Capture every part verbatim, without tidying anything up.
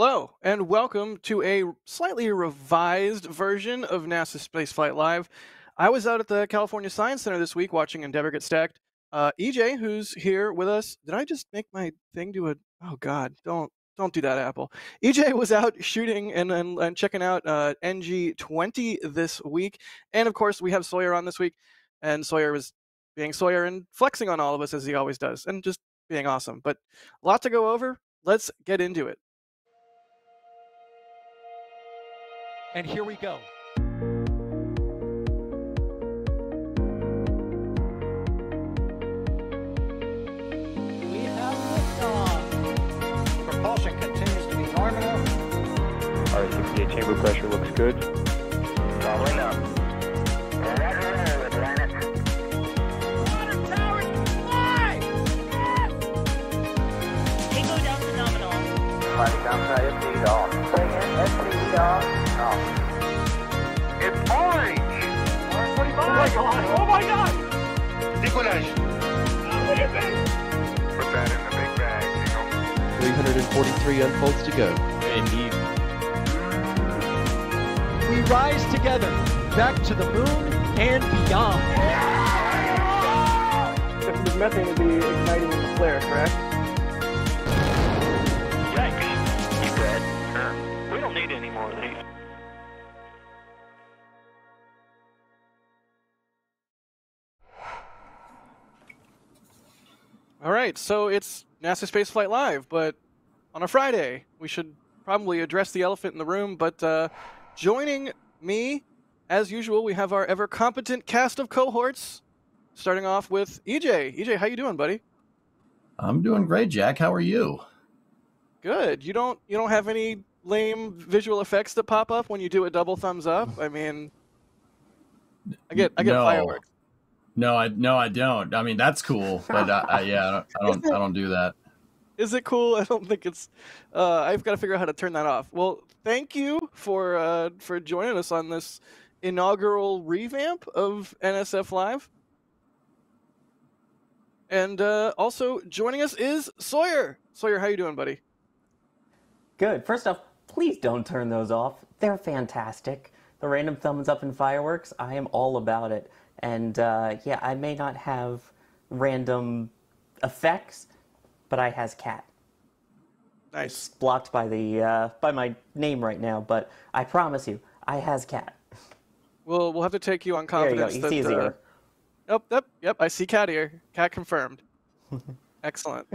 Hello, and welcome to a slightly revised version of NASA Space Flight Live. I was out at the California Science Center this week watching Endeavor get stacked. Uh, E J, who's here with us, did I just make my thing do a... Oh, God, don't don't do that, Apple. E J was out shooting and, and, and checking out uh, N G twenty this week. And, of course, we have Sawyer on this week. And Sawyer was being Sawyer and flexing on all of us, as he always does, and just being awesome. But a lot to go over. Let's get into it. And here we go. We have liftoff. Propulsion continues to be normal. R sixty-eight chamber pressure looks good. Following up. Roger and roll, Atlantis. Water towers fly! Yes! Tango down phenomenal. Flight downside F D off. Bring in F D off. Oh. It's orange! four forty-five! Oh my god! Oh my god! Decollage! Look at that! Put that in the big bag, you know. three forty-three unfolds to go. Indeed. We rise together, back to the moon and beyond. Yeah! If there's methane to be igniting the flare, correct? Yikes! You bet. Sure. We don't need any more of these. All right, so it's NASA Space Flight Live, but on a Friday. We should probably address the elephant in the room, but uh, joining me, as usual, we have our ever-competent cast of cohorts, starting off with E J. E J, how you doing, buddy? I'm doing great, Jack. How are you? Good. You don't you don't have any lame visual effects that pop up when you do a double thumbs up? I mean, I get I get no. Fireworks. No, I no, I don't. I mean, that's cool, but I, I, yeah, I don't, I don't, I don't do that. Is it cool? I don't think it's. Uh, I've got to figure out how to turn that off. Well, thank you for uh, for joining us on this inaugural revamp of N S F Live. And uh, also joining us is Sawyer. Sawyer, how you doing, buddy? Good. First off, please don't turn those off. They're fantastic. The random thumbs up and fireworks. I am all about it. And, uh, yeah, I may not have random effects, but I has cat. Nice. It's blocked by the uh, by my name right now, but I promise you, I has cat. Well, we'll have to take you on confidence. There you go. He sees ear. Yep, yep, yep. I see cat ear. Cat confirmed. Excellent.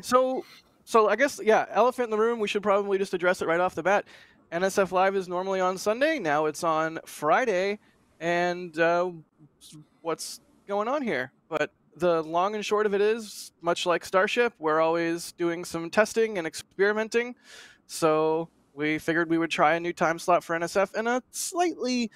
So, so I guess, yeah, elephant in the room. We should probably just address it right off the bat. N S F Live is normally on Sunday. Now it's on Friday. And uh, what's going on here? But the long and short of it is, much like Starship, we're always doing some testing and experimenting. So we figured we would try a new time slot for N S F in a slightly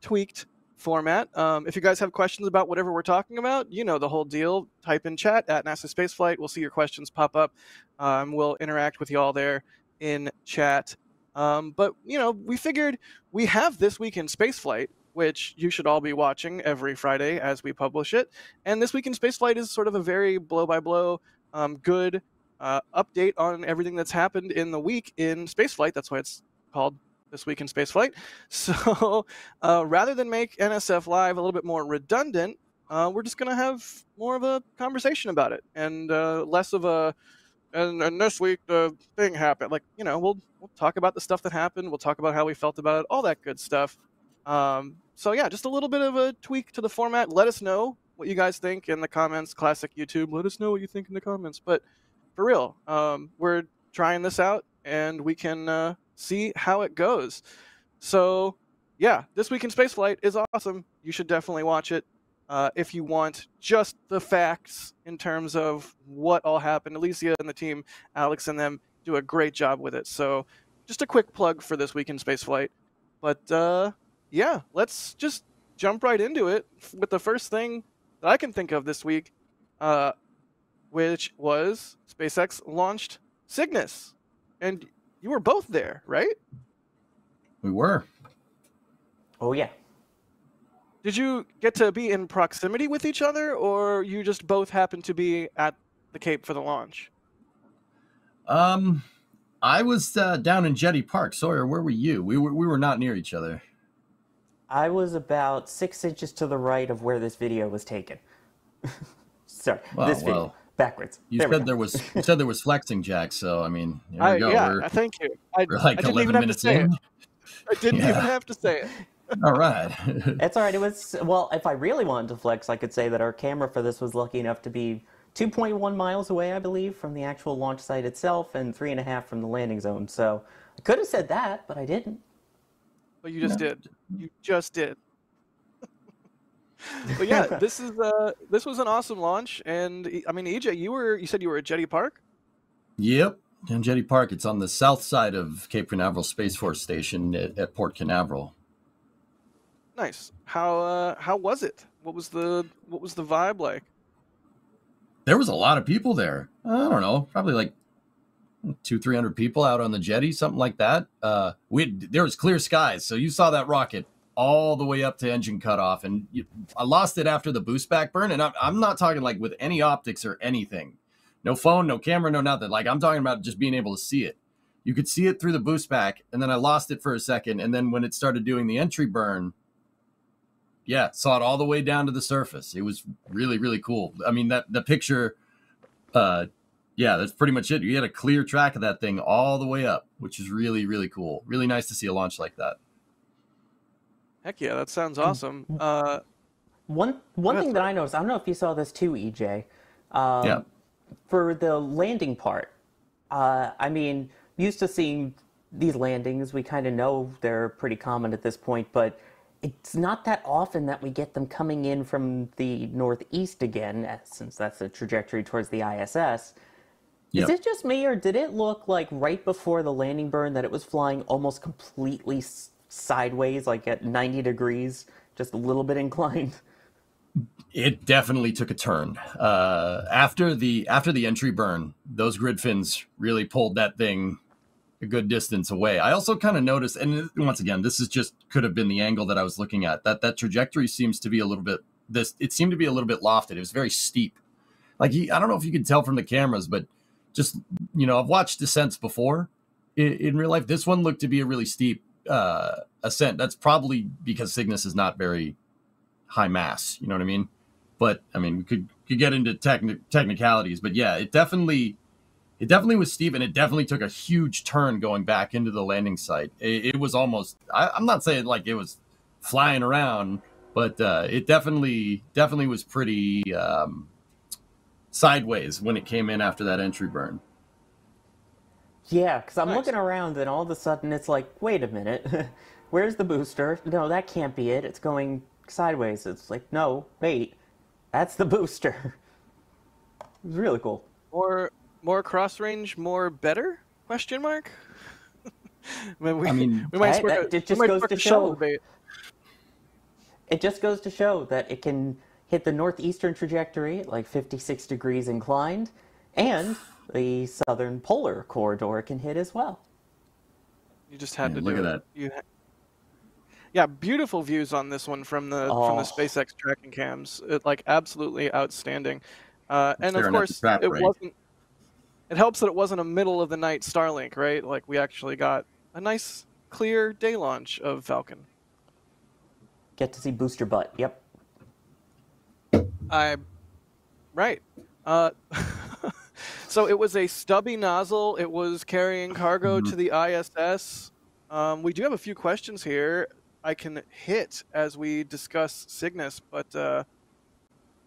tweaked format. Um, if you guys have questions about whatever we're talking about, you know the whole deal. Type in chat at NASA Spaceflight. We'll see your questions pop up. Um, we'll interact with you all there in chat. Um, but, you know, we figured we have This Week in Spaceflight, which you should all be watching every Friday as we publish it. And This Week in Spaceflight is sort of a very blow-by-blow, um, good uh, update on everything that's happened in the week in Spaceflight. That's why it's called This Week in Spaceflight. So uh, rather than make N S F Live a little bit more redundant, uh, we're just going to have more of a conversation about it and uh, less of a, and, and this week the thing happened. Like, you know, we'll, we'll talk about the stuff that happened. We'll talk about how we felt about it, all that good stuff. Um, so yeah, just a little bit of a tweak to the format. Let us know what you guys think in the comments. Classic YouTube. Let us know what you think in the comments. But for real, um, we're trying this out and we can uh, see how it goes. So yeah, This Week in Spaceflight is awesome. You should definitely watch it uh, if you want just the facts in terms of what all happened. Alicia and the team, Alex and them, do a great job with it. So just a quick plug for This Week in Spaceflight. But uh, yeah, let's just jump right into it with the first thing that I can think of this week, uh, which was SpaceX launched Cygnus. And you were both there, right? We were. Oh, yeah. Did you get to be in proximity with each other, or you just both happened to be at the Cape for the launch? Um, I was uh, down in Jetty Park. Sawyer, where were you? We were, we were not near each other. I was about six inches to the right of where this video was taken. Sorry, well, this video. Well, backwards. You there said there was you said there was flexing, Jack, so I mean, here I, we go. Yeah, we're, thank you. I, we're like I didn't even have to say in. it. I didn't yeah. even have to say it. All right. That's all right. It was, well, if I really wanted to flex, I could say that our camera for this was lucky enough to be two point one miles away, I believe, from the actual launch site itself, and three and a half from the landing zone. So I could have said that, but I didn't. But you just no. did. You just did. But yeah, this is uh, this was an awesome launch, and I mean, E J, you were you said you were at Jetty Park. Yep, in Jetty Park. It's on the south side of Cape Canaveral Space Force Station at, at Port Canaveral. Nice. How uh, how was it? What was the what was the vibe like? There was a lot of people there. I don't know, probably like two, three hundred people out on the jetty, something like that. Uh, we had, there was clear skies, so you saw that rocket all the way up to engine cutoff, and you, I lost it after the boost back burn. And I'm, I'm not talking like with any optics or anything, no phone, no camera, no nothing. Like I'm talking about just being able to see it. You could see it through the boost back, and then I lost it for a second, and then when it started doing the entry burn. Yeah, saw it all the way down to the surface. It was really, really cool. I mean, that the picture, uh, yeah, that's pretty much it. You had a clear track of that thing all the way up, which is really, really cool. Really nice to see a launch like that. Heck yeah, that sounds awesome. Uh, one one thing that I noticed, I don't know if you saw this too, E J. Um, yeah. For the landing part, uh, I mean, used to seeing these landings, we kind of know they're pretty common at this point, but it's not that often that we get them coming in from the northeast again, since that's the trajectory towards the I S S. Yep. Is it just me, or did it look like right before the landing burn that it was flying almost completely sideways, like at ninety degrees, just a little bit inclined? It definitely took a turn. Uh, after the after the entry burn, those grid fins really pulled that thing a good distance away. I also kind of noticed, and once again, this is just could have been the angle that I was looking at, that that trajectory seems to be a little bit, this it seemed to be a little bit lofted. It was very steep. Like, he, I don't know if you can tell from the cameras, but just, you know, I've watched descents before in, in real life. This one looked to be a really steep uh, ascent. That's probably because Cygnus is not very high mass, you know what I mean? But I mean, we could, could get into techni technicalities, but yeah, it definitely It definitely was steep, and it definitely took a huge turn going back into the landing site. It, it was almost, I, I'm not saying like it was flying around, but uh, it definitely, definitely was pretty um, sideways when it came in after that entry burn. Yeah, because I'm nice. looking around, and all of a sudden it's like, wait a minute, where's the booster? No, that can't be it. It's going sideways. It's like, no, wait, that's the booster. It was really cool. Or... more cross range, more better? Question mark. I mean, we, I mean, we might spark a, it just goes to show. It just goes to show that it can hit the northeastern trajectory at like fifty-six degrees inclined, and the southern polar corridor can hit as well. You just had Man, to do look at that. You yeah, beautiful views on this one from the oh. from the SpaceX tracking cams. It, like absolutely outstanding. Uh, and of course, trap, it right? wasn't. It helps that it wasn't a middle of the night Starlink, right? Like we actually got a nice clear day launch of Falcon. Get to see booster butt. Yep. I, right. Uh, so it was a stubby nozzle. It was carrying cargo mm-hmm. to the I S S. Um, we do have a few questions here I can hit as we discuss Cygnus, but uh,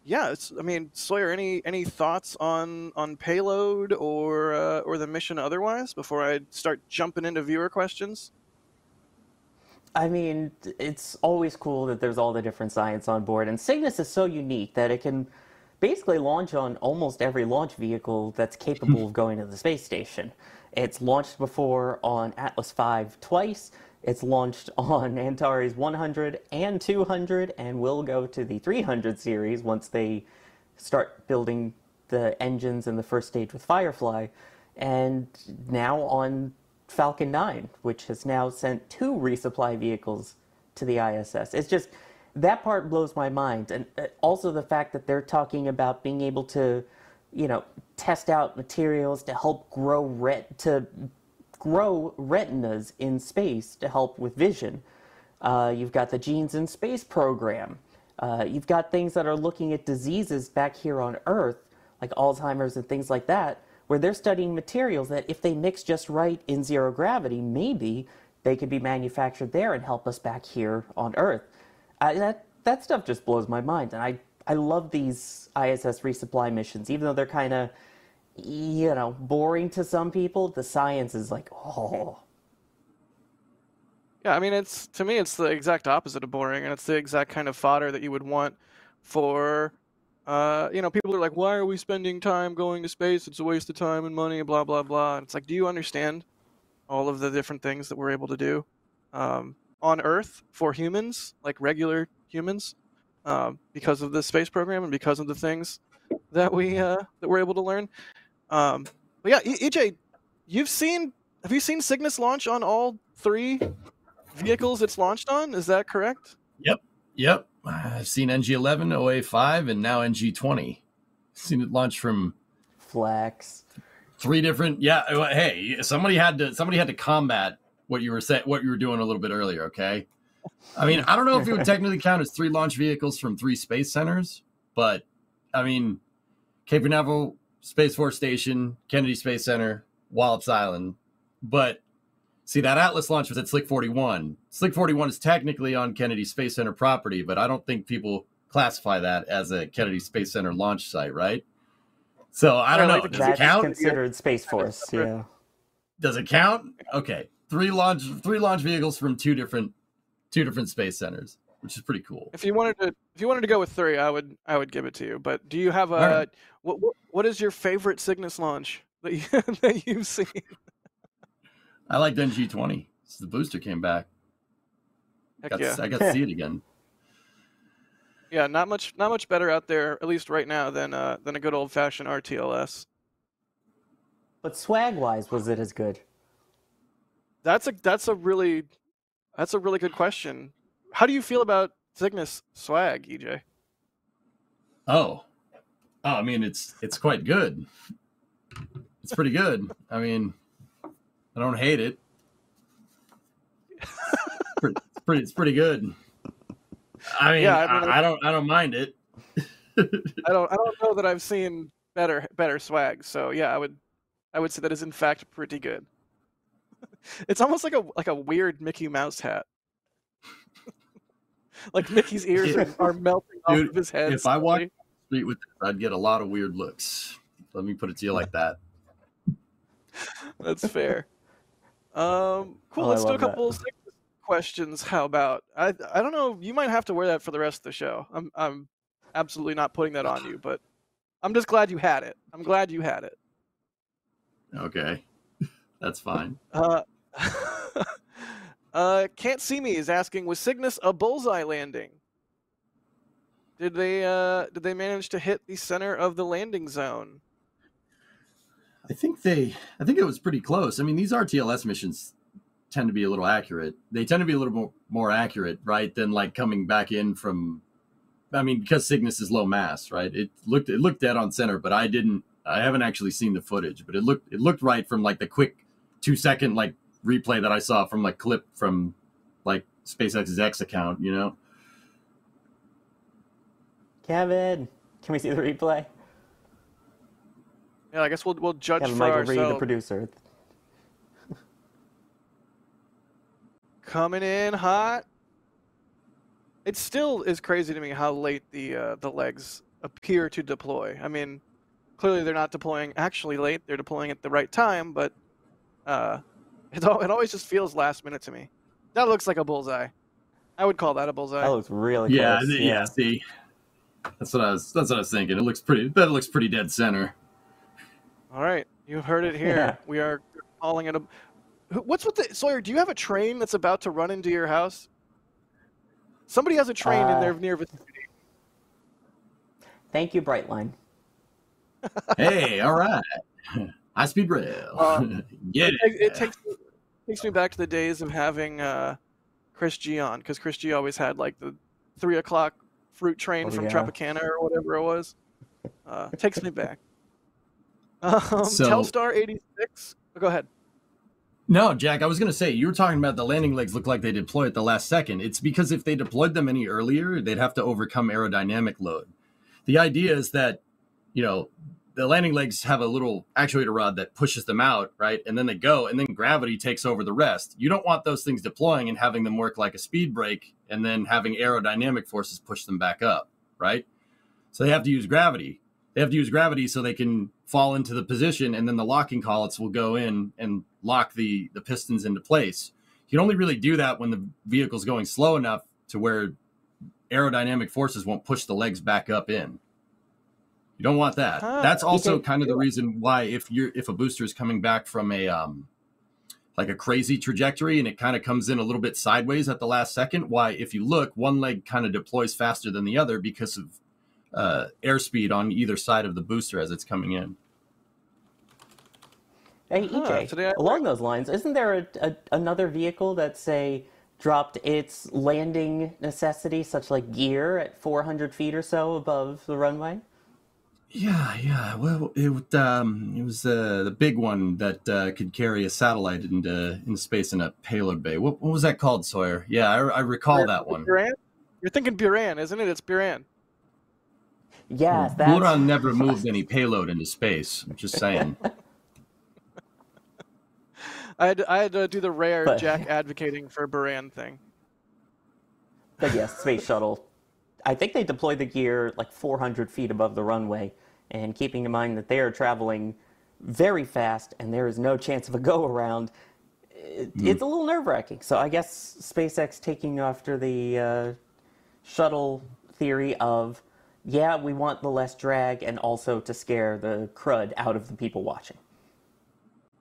yeah, it's, I mean, Sawyer, any any thoughts on on payload or uh, or the mission otherwise before I start jumping into viewer questions? I mean, it's always cool that there's all the different science on board, and Cygnus is so unique that it can basically launch on almost every launch vehicle that's capable of going to the space station. It's launched before on Atlas five twice. It's launched on Antares one hundred and two hundred, and will go to the three hundred series once they start building the engines in the first stage with Firefly, and now on Falcon nine, which has now sent two resupply vehicles to the I S S. It's just, that part blows my mind. And also the fact that they're talking about being able to, you know, test out materials to help grow, red, to grow retinas in space to help with vision. Uh, you've got the Genes in Space program. Uh, you've got things that are looking at diseases back here on Earth, like Alzheimer's and things like that, where they're studying materials that if they mix just right in zero gravity, maybe they could be manufactured there and help us back here on Earth. Uh, that, that stuff just blows my mind. And I, I love these I S S resupply missions, even though they're kind of, you know, boring to some people. The science is like, oh. Yeah, I mean, it's, to me, it's the exact opposite of boring, and it's the exact kind of fodder that you would want for, uh, you know, people are like, why are we spending time going to space? It's a waste of time and money, blah, blah, blah. And it's like, do you understand all of the different things that we're able to do um, on Earth for humans, like regular humans, um, because of the space program and because of the things that, we, uh, that we're able to learn? Um, but yeah, E J, you've seen, have you seen Cygnus launch on all three vehicles it's launched on? Is that correct? Yep. Yep. I've seen N G eleven, O A five, and now N G twenty. Seen it launch from Flex. Three different. Yeah. Hey, somebody had to, somebody had to combat what you were saying, what you were doing a little bit earlier. Okay. I mean, I don't know if it would technically count as three launch vehicles from three space centers, but I mean, Cape Canaveral Space Force Station, Kennedy Space Center, Wallops Island, but see, that Atlas launch was at Slick forty-one. Slick forty-one is technically on Kennedy Space Center property, but I don't think people classify that as a Kennedy Space Center launch site, right? So I don't know. Does it count? It's considered Space Force, yeah. Does it count? Okay, three launch three launch vehicles from two different two different space centers, which is pretty cool. If you wanted to, if you wanted to go with three, I would I would give it to you. But do you have a right. what, what what is your favorite Cygnus launch that you, that you've seen? I liked N G twenty. So the booster came back. I got, yeah. I got to see it again. Yeah, not much, not much better out there, at least right now, than uh, than a good old fashioned R T L S. But swag wise, was it as good? That's a that's a really that's a really good question. How do you feel about Cygnus swag, E J? Oh, oh, I mean it's it's quite good. It's pretty good. I mean, I don't hate it. It's pretty, it's pretty, it's pretty good. I mean, yeah, I, mean I, I don't, I don't mind it. I don't, I don't know that I've seen better, better swag. So yeah, I would, I would say that is in fact pretty good. It's almost like a, like a weird Mickey Mouse hat. Like Mickey's ears are, are melting off Dude, of his head. If slowly. I walked down the street with this, I'd get a lot of weird looks. Let me put it to you like that. That's fair. Um, cool. Oh, let's do a couple of questions. How about I? I don't know. You might have to wear that for the rest of the show. I'm I'm absolutely not putting that on you, but I'm just glad you had it. I'm glad you had it. Okay, that's fine. Uh, uh, Can't See Me is asking: was Cygnus a bullseye landing? Did they uh did they manage to hit the center of the landing zone? I think they, I think it was pretty close. I mean, these R T L S missions tend to be a little accurate. They tend to be a little more, more accurate, right? Than like coming back in from, I mean, because Cygnus is low mass, right? It looked, it looked dead on center, but I didn't, I haven't actually seen the footage, but it looked, it looked right from like the quick two second, like replay that I saw from like clip from like SpaceX's X account, you know? Kevin, can we see the replay? Yeah, I guess we'll we'll judge Kevin for Michael ourselves. Reed, the producer. Coming in hot. It still is crazy to me how late the uh, the legs appear to deploy. I mean, clearly they're not deploying actually late. They're deploying at the right time, but uh, it all, it always just feels last minute to me. That looks like a bullseye. I would call that a bullseye. That looks really yeah, close. Yeah, yeah. See, that's what I was. That's what I was thinking. It looks pretty. That looks pretty dead center. All right, you heard it here. Yeah. We are calling it a. What's with the Sawyer? Do you have a train that's about to run into your house? Somebody has a train uh, in their near vicinity. Thank you, Brightline. Hey, all right. High speed rail. Uh, yeah. It, it takes it takes me back to the days of having uh, Chris G on, because Chris G always had like the three o'clock fruit train oh, from yeah. Tropicana or whatever it was. Uh, it takes me back. Um, so, Telstar eighty-six. Oh, go ahead. No, Jack, I was going to say, you were talking about the landing legs look like they deploy at the last second. It's because if they deployed them any earlier, they'd have to overcome aerodynamic load. The idea is that, you know, the landing legs have a little actuator rod that pushes them out, right? And then they go, and then gravity takes over the rest. You don't want those things deploying and having them work like a speed brake and then having aerodynamic forces push them back up, right? So they have to use gravity. They have to use gravity so they can fall into the position, and then the locking collets will go in and lock the, the pistons into place. You can only really do that when the vehicle's going slow enough to where aerodynamic forces won't push the legs back up in. You don't want that. Ah, That's also kind of the reason why if you're if a booster is coming back from a um like a crazy trajectory and it kind of comes in a little bit sideways at the last second, why if you look, one leg kind of deploys faster than the other because of Uh, airspeed on either side of the booster as it's coming in. Hey, E J, along those lines, isn't there a, a, another vehicle that, say, dropped its landing necessity, such like gear, at four hundred feet or so above the runway? Yeah, yeah. Well, it, um, it was uh, the big one that uh, could carry a satellite into, into space in a payload bay. What, what was that called, Sawyer? Yeah, I, I recall You're that one. Buran? You're thinking Buran, isn't it? It's Buran. Yes, that's... Buran never moved any payload into space. I'm just saying. I, had, I had to do the rare but... Jack advocating for Buran thing. But yes, Space Shuttle. I think they deployed the gear like four hundred feet above the runway. And keeping in mind that they are traveling very fast and there is no chance of a go-around, it, mm. it's a little nerve-wracking. So I guess SpaceX taking after the uh, shuttle theory of... Yeah, we want the less drag and also to scare the crud out of the people watching.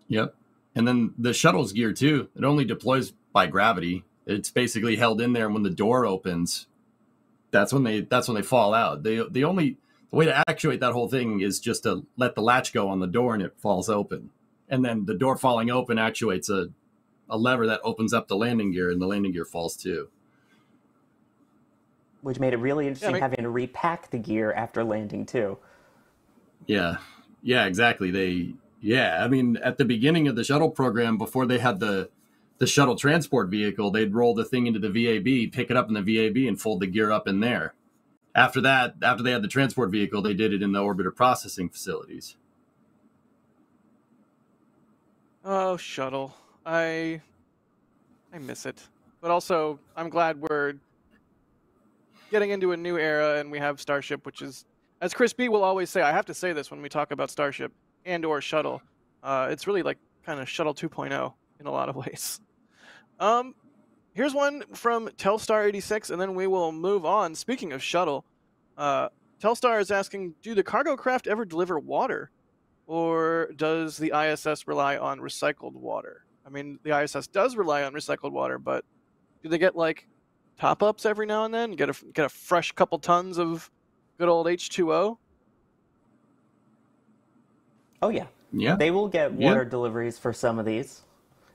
Yep. And then the shuttle's gear, too. It only deploys by gravity. It's basically held in there, and when the door opens, that's when they that's when they fall out. They, the only the way to actuate that whole thing is just to let the latch go on the door, and it falls open. And then the door falling open actuates a, a lever that opens up the landing gear, and the landing gear falls, too. Which made it really interesting yeah, I mean, having to repack the gear after landing too. Yeah, yeah, exactly. They, yeah, I mean, at the beginning of the shuttle program, before they had the the shuttle transport vehicle, they'd roll the thing into the V A B, pick it up in the V A B, and fold the gear up in there. After that, after they had the transport vehicle, they did it in the orbiter processing facilities. Oh, shuttle! I, I miss it, but also I'm glad we're getting into a new era, and we have Starship, which is, as Chris B will always say, I have to say this when we talk about Starship and or Shuttle, uh, it's really like kind of Shuttle two point oh in a lot of ways. Um, here's one from Telstar eighty-six, and then we will move on. Speaking of Shuttle, uh, Telstar is asking, do the cargo craft ever deliver water, or does the I S S rely on recycled water? I mean, the I S S does rely on recycled water, but do they get, like, top-ups every now and then? Get a, get a fresh couple tons of good old H two O? Oh, yeah. Yeah. They will get water yeah. deliveries for some of these.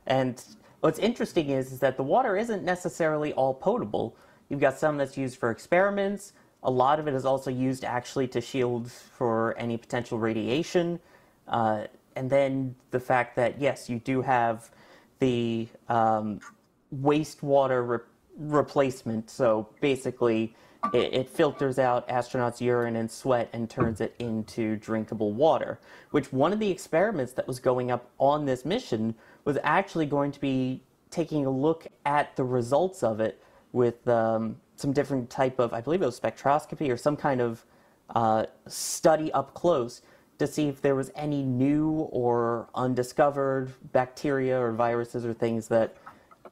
And what's interesting is, is that the water isn't necessarily all potable. You've got some that's used for experiments. A lot of it is also used actually to shield for any potential radiation. Uh, and then the fact that, yes, you do have the um, wastewater repair replacement, so basically it, it filters out astronauts' urine and sweat and turns it into drinkable water, which one of the experiments that was going up on this mission was actually going to be taking a look at the results of it with um, some different type of, I believe it was spectroscopy or some kind of uh, study up close to see if there was any new or undiscovered bacteria or viruses or things that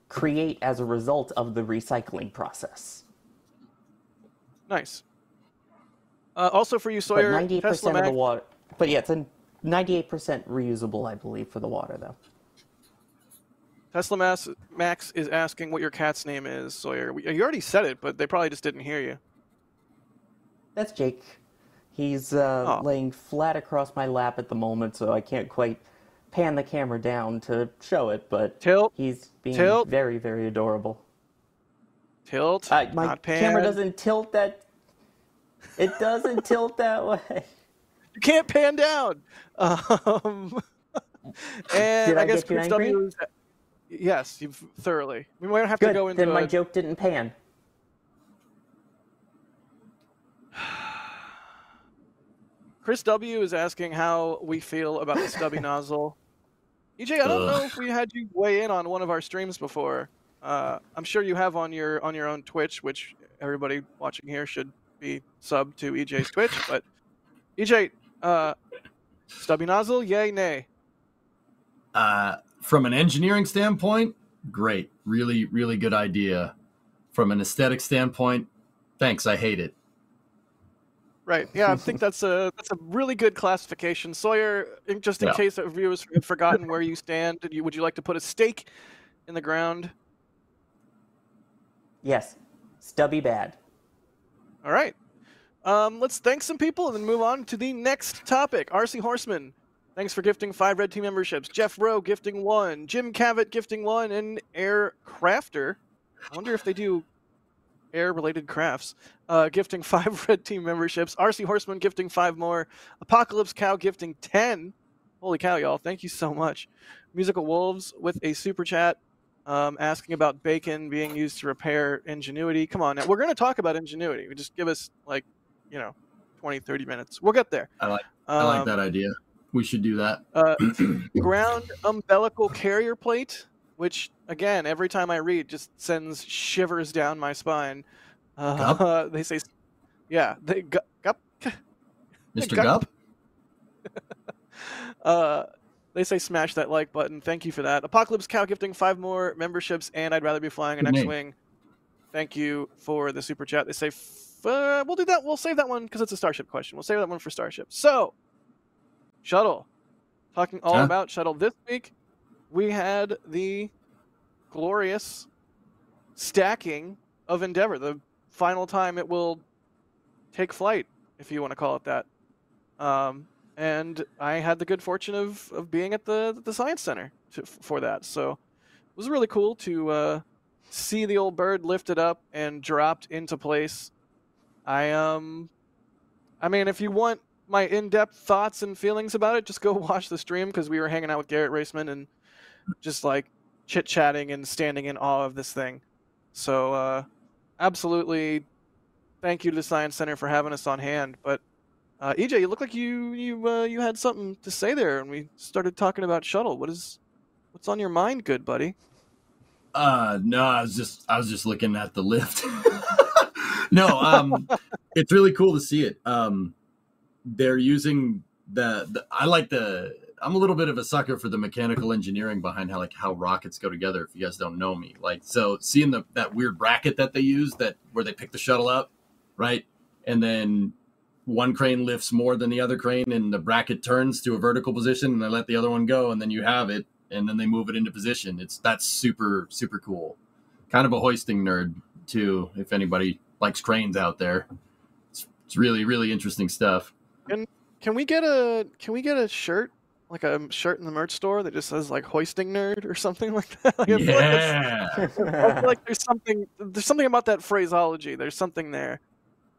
create as a result of the recycling process. Nice. Uh, also for you, Sawyer, but ninety-eight percent Tesla Mac... of the water. But yeah, it's a ninety-eight percent reusable, I believe, for the water, though. Tesla Mass, Max is asking what your cat's name is, Sawyer. We, you already said it, but they probably just didn't hear you. That's Jake. He's uh, oh. laying flat across my lap at the moment, so I can't quite pan the camera down to show it, but tilt, he's being tilt, very, very adorable. Tilt, uh, my not pan. Camera doesn't tilt that. It doesn't tilt that way. You can't pan down. Um, and Did I, I guess Chris W. Yes, you've thoroughly. We might have Good. to go into. Then my a... joke didn't pan. Chris W is asking how we feel about the stubby nozzle. E J, I don't Ugh. know if we had you weigh in on one of our streams before. Uh, I'm sure you have on your on your own Twitch, which everybody watching here should be subbed to E J's Twitch. But E J, uh, stubby nozzle, yay, nay? Uh, from an engineering standpoint, great. Really, really good idea. From an aesthetic standpoint, thanks, I hate it. Right. Yeah, I think that's a that's a really good classification. Sawyer, just in yeah. case our viewers have forgotten where you stand, did you, would you like to put a stake in the ground? Yes. Stubby bad. All right. Um, let's thank some people and then move on to the next topic. R C Horseman, thanks for gifting five Red Team memberships. Jeff Rowe gifting one. Jim Cavett gifting one. And Air Crafter, I wonder if they do air-related crafts, uh, gifting five Red Team memberships. R C Horseman gifting five more. Apocalypse Cow gifting ten. Holy cow, y'all. Thank you so much. Musical Wolves with a super chat. Um, asking about bacon being used to repair Ingenuity. Come on now. We're going to talk about Ingenuity. Just give us, like, you know, twenty, thirty minutes. We'll get there. I like, um, I like that idea. We should do that. Uh, ground umbilical carrier plate, which, again, every time I read, just sends shivers down my spine. Uh, Gup? Uh, they say, yeah. They, gu Gup? Mister Gup? Gup? uh, They say smash that like button. Thank you for that. Apocalypse Cow gifting five more memberships, and I'd rather be flying an X-Wing. Thank you for the super chat. They say, f uh, we'll do that. We'll save that one because it's a Starship question. We'll save that one for Starship. So, Shuttle. Talking all huh? about Shuttle. This week, we had the glorious stacking of Endeavor, the final time it will take flight, if you want to call it that. Um... And I had the good fortune of, of being at the the Science Center to, for that. So it was really cool to uh, see the old bird lifted up and dropped into place. I um, I mean, if you want my in-depth thoughts and feelings about it, just go watch the stream because we were hanging out with Garrett Raceman and just like chit-chatting and standing in awe of this thing. So uh, absolutely, thank you to the Science Center for having us on hand, but. Uh, E J, you look like you you uh, you had something to say there, and we started talking about Shuttle. What is, what's on your mind, good buddy? Uh, no, I was just I was just looking at the lift. no, um, it's really cool to see it. Um, they're using the, the I like the I'm a little bit of a sucker for the mechanical engineering behind how like how rockets go together. If you guys don't know me, like so seeing the that weird bracket that they use that where they pick the shuttle up, right, and then. One crane lifts more than the other crane and the bracket turns to a vertical position and they let the other one go and then you have it and then they move it into position. It's that's super, super cool. Kind of a hoisting nerd too, if anybody likes cranes out there. It's, it's really, really interesting stuff. And can we get a can we get a shirt? Like a shirt in the merch store that just says like hoisting nerd or something like that. Like, I yeah. feel like I feel like there's something there's something about that phraseology. There's something there.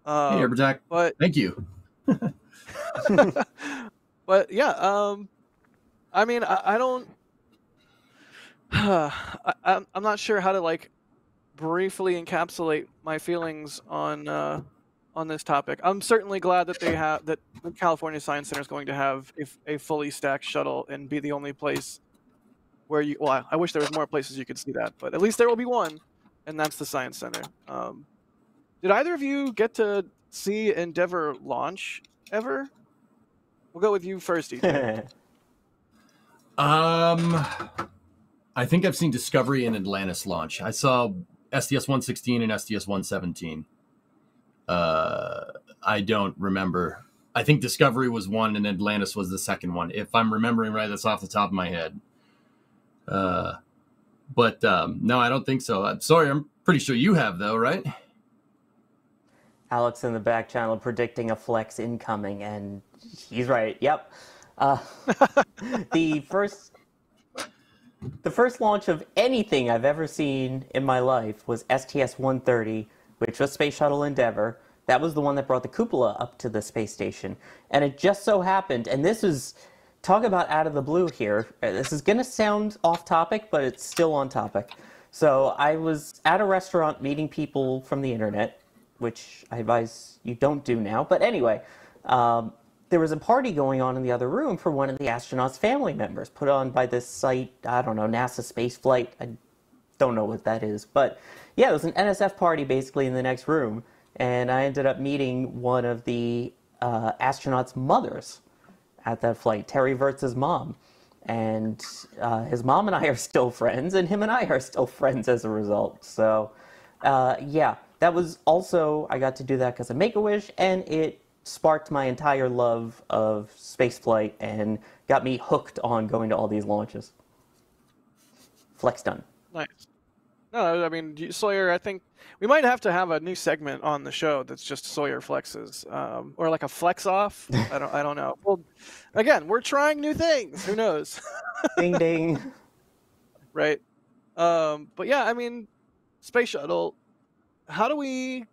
Um, hey, Herbertac, but thank you. But yeah, um, I mean, I, I don't. Uh, I, I'm not sure how to like briefly encapsulate my feelings on uh, on this topic. I'm certainly glad that they have that the California Science Center is going to have a, a fully stacked shuttle and be the only place where you. Well, I wish there was more places you could see that, but at least there will be one, and that's the Science Center. Um, Did either of you get to see Endeavor launch ever? We'll go with you first, E J. um, I think I've seen Discovery and Atlantis launch. I saw S T S one sixteen and S T S one seventeen. Uh, I don't remember. I think Discovery was one and Atlantis was the second one. If I'm remembering right, that's off the top of my head. Uh, but um, no, I don't think so. I'm sorry. I'm pretty sure you have, though, right? Alex in the back channel predicting a flex incoming, and he's right. Yep. Uh, the first, the first launch of anything I've ever seen in my life was S T S one thirty, which was Space Shuttle Endeavor. That was the one that brought the cupola up to the space station, and it just so happened, and this is talk about out of the blue here. This is going to sound off topic, but it's still on topic. So I was at a restaurant meeting people from the internet, which I advise you don't do now. But anyway, um, there was a party going on in the other room for one of the astronauts' family members, put on by this site, I don't know, NASA Space Flight. I don't know what that is. But yeah, it was an N S F party basically in the next room. And I ended up meeting one of the uh, astronauts' mothers at that flight, Terry Virtz's mom. And uh, his mom and I are still friends, and him and I are still friends as a result. So uh, yeah, that was also, I got to do that because of Make-A-Wish, and it sparked my entire love of spaceflight and got me hooked on going to all these launches. Flex done. Nice. No, I mean, Sawyer, I think we might have to have a new segment on the show that's just Sawyer flexes, um, or like a flex off. I don't, I don't know. Well, again, we're trying new things. Who knows? Ding, ding. Right. Um, but yeah, I mean, Space Shuttle, how do we,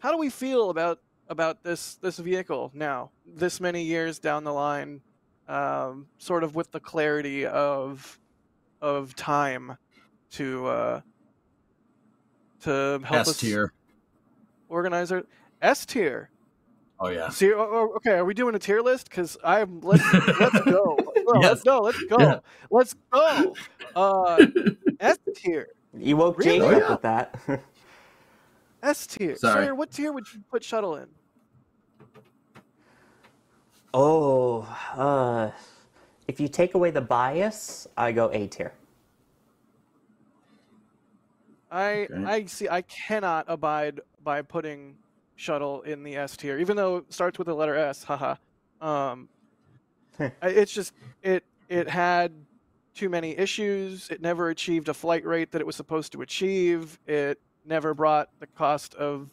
how do we feel about, about this, this vehicle now, this many years down the line, um, sort of with the clarity of, of time to, uh, to help S tier. Us organize our S tier. Oh yeah. See, oh, okay, are we doing a tier list? Because I'm let's let's go. No, yes. let's, no let's go. Yeah. Let's go. Uh, S tier. You woke Jake really? up oh, yeah. with that. S tier. Sorry. Sawyer, what tier would you put Shuttle in? Oh, uh, if you take away the bias, I go A tier. I, okay. I see. I cannot abide by putting Shuttle in the S tier, even though it starts with the letter S. Haha. Um, it's just it it had too many issues. It never achieved a flight rate that it was supposed to achieve. It never brought the cost of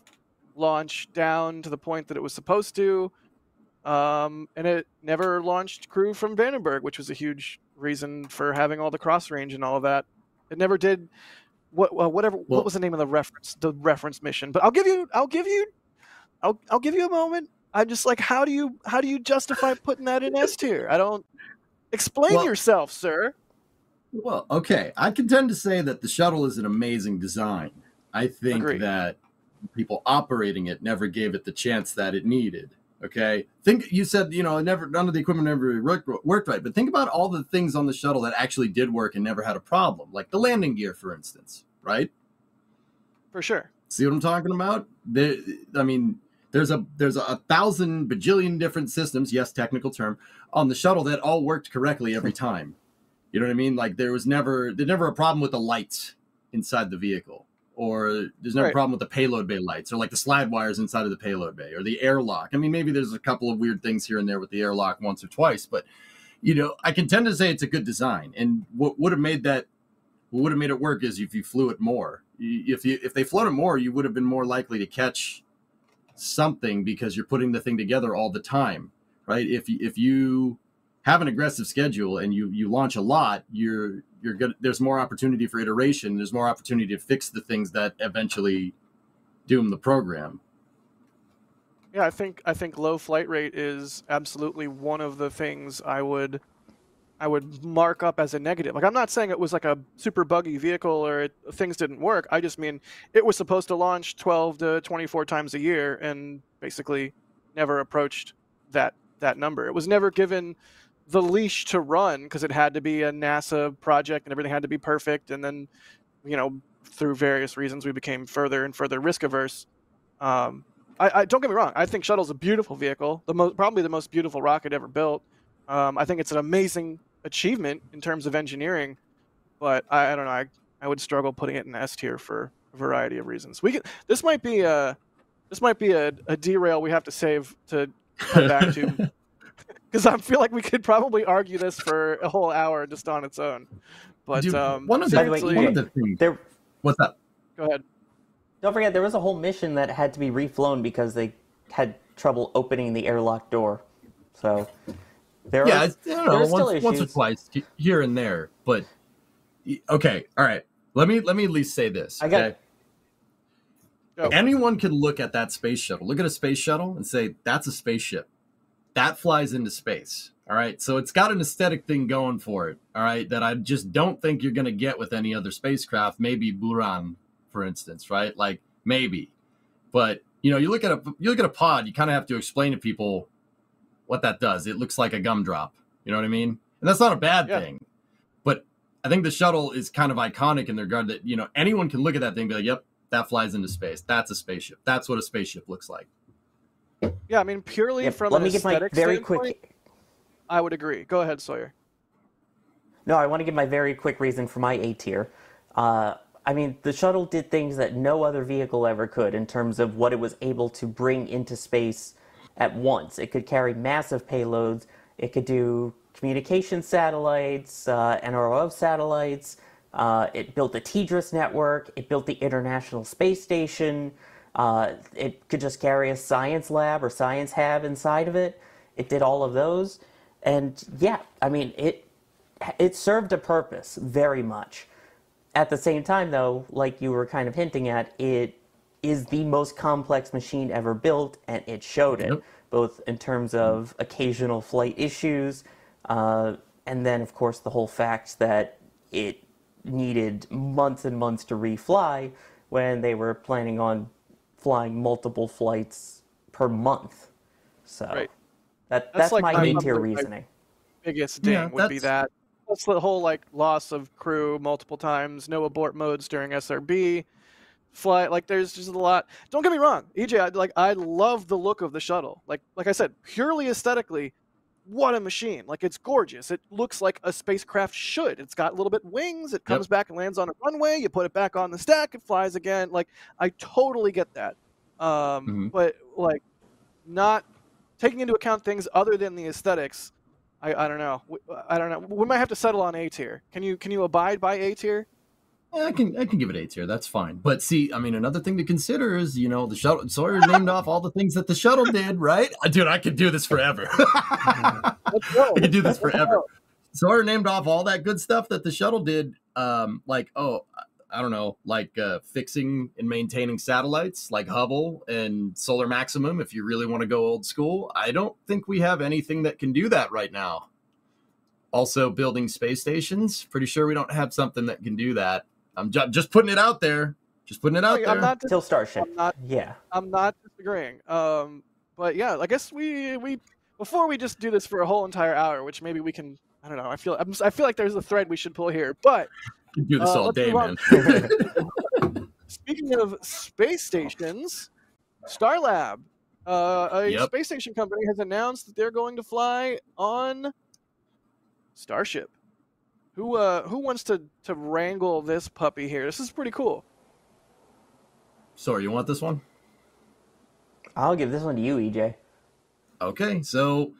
launch down to the point that it was supposed to, um, and it never launched crew from Vandenberg, which was a huge reason for having all the cross range and all of that. It never did. What uh, whatever well, what was the name of the reference the reference mission? But I'll give you I'll give you I'll I'll give you a moment. I'm just like, how do you how do you justify putting that in S tier? I don't explain well, yourself, sir. Well, okay. I contend to say that the Shuttle is an amazing design. I think Agreed. that people operating it never gave it the chance that it needed. Okay. Think you said, you know, never none of the equipment ever worked right. But think about all the things on the Shuttle that actually did work and never had a problem, like the landing gear, for instance. Right. For sure. See what I'm talking about? There, I mean, there's a there's a thousand bajillion different systems. Yes, technical term on the Shuttle that all worked correctly every time. You know what I mean? Like there was never there's never a problem with the lights inside the vehicle. Or there's no right. problem with the payload bay lights, or like the slide wires inside of the payload bay, or the airlock. I mean, maybe there's a couple of weird things here and there with the airlock once or twice, but you know, I contend to say it's a good design. And what would have made that, what would have made it work is if you flew it more. If you if they flown it more, you would have been more likely to catch something because you're putting the thing together all the time, right? If you, if you have an aggressive schedule and you you launch a lot, you're you're good. There's more opportunity for iteration. There's more opportunity to fix the things that eventually doom the program. Yeah, I think I think low flight rate is absolutely one of the things I would I would mark up as a negative. Like I'm not saying it was like a super buggy vehicle or it, things didn't work. I just mean it was supposed to launch twelve to twenty-four times a year and basically never approached that that number. It was never given the leash to run because it had to be a NASA project and everything had to be perfect. And then, you know, through various reasons, we became further and further risk averse. Um, I, I don't get me wrong. I think Shuttle's a beautiful vehicle, the most, probably the most beautiful rocket ever built. Um, I think it's an amazing achievement in terms of engineering, but I, I don't know. I, I would struggle putting it in S tier for a variety of reasons. We could, this might be a, this might be a, a derail we have to save to come back to. Because I feel like we could probably argue this for a whole hour just on its own. But Dude, um, one, of the, one of the things... There, what's up? Go ahead. Don't forget, there was a whole mission that had to be reflown because they had trouble opening the airlock door. So there yeah, are, there know, are still once, issues. Once or twice, here and there. But, okay, all right. Let me, let me at least say this. I got okay? Anyone can look at that space shuttle. Look at a space shuttle and say, that's a spaceship. that flies into space. All right. So it's got an aesthetic thing going for it. All right. That I just don't think you're going to get with any other spacecraft. Maybe Buran, for instance. Right. Like maybe. But, you know, you look at a you look at a pod, you kind of have to explain to people what that does. It looks like a gumdrop. You know what I mean? And that's not a bad yeah. thing. But I think the shuttle is kind of iconic in the regard that, you know, anyone can look at that thing and be like, yep, that flies into space. That's a spaceship. That's what a spaceship looks like. Yeah, I mean, purely yeah, from let an me aesthetic get my very quick. I would agree. Go ahead, Sawyer. No, I want to give my very quick reason for my A tier. Uh, I mean, the shuttle did things that no other vehicle ever could in terms of what it was able to bring into space at once. It could carry massive payloads. It could do communication satellites, uh, N R O satellites. Uh, it built the T D R S network. It built the International Space Station. Uh, it could just carry a science lab or science hab inside of it. It did all of those. And yeah, I mean, it it served a purpose very much. At the same time, though, like you were kind of hinting at, it is the most complex machine ever built, and it showed it, yep. both in terms of occasional flight issues, uh, and then, of course, the whole fact that it needed months and months to refly when they were planning on flying multiple flights per month. So right. that, that's, that's like my I mean, A-tier reasoning. Biggest ding yeah, would be that. That's the whole like loss of crew multiple times, no abort modes during S R B, flight. Like there's just a lot. Don't get me wrong, E J. I, like I love the look of the shuttle. Like like I said, purely aesthetically, what a machine! Like it's gorgeous. It looks like a spacecraft should. It's got a little bit wings. It comes yep. back and lands on a runway. You put it back on the stack. It flies again. Like I totally get that. Um, mm-hmm. But like not taking into account things other than the aesthetics. I, I don't know. I don't know. We might have to settle on A tier. Can you can you abide by A tier? Yeah, I can I can give it A tier. That's fine. But see, I mean, another thing to consider is, you know, the shuttle. Sawyer named off all the things that the shuttle did, right? Dude, I could do this forever. Let's go. I could do this forever. Sawyer named off all that good stuff that the shuttle did. Um, like oh, I don't know, like uh, fixing and maintaining satellites, like Hubble and Solar Maximum. If you really want to go old school, I don't think we have anything that can do that right now. Also, building space stations. Pretty sure we don't have something that can do that. I'm ju just putting it out there. Just putting it out I'm there. Till Starship. I'm not, yeah. I'm not disagreeing. Um, but yeah, I guess we we before we just do this for a whole entire hour, which maybe we can. I don't know. I feel I'm, I feel like there's a thread we should pull here, but. You can do this uh, all day, man. Speaking of space stations, Starlab, uh, a yep. space station company, has announced that they're going to fly on Starship. Who uh, who wants to to wrangle this puppy here? This is pretty cool. Sorry, you want this one? I'll give this one to you, E J. Okay, so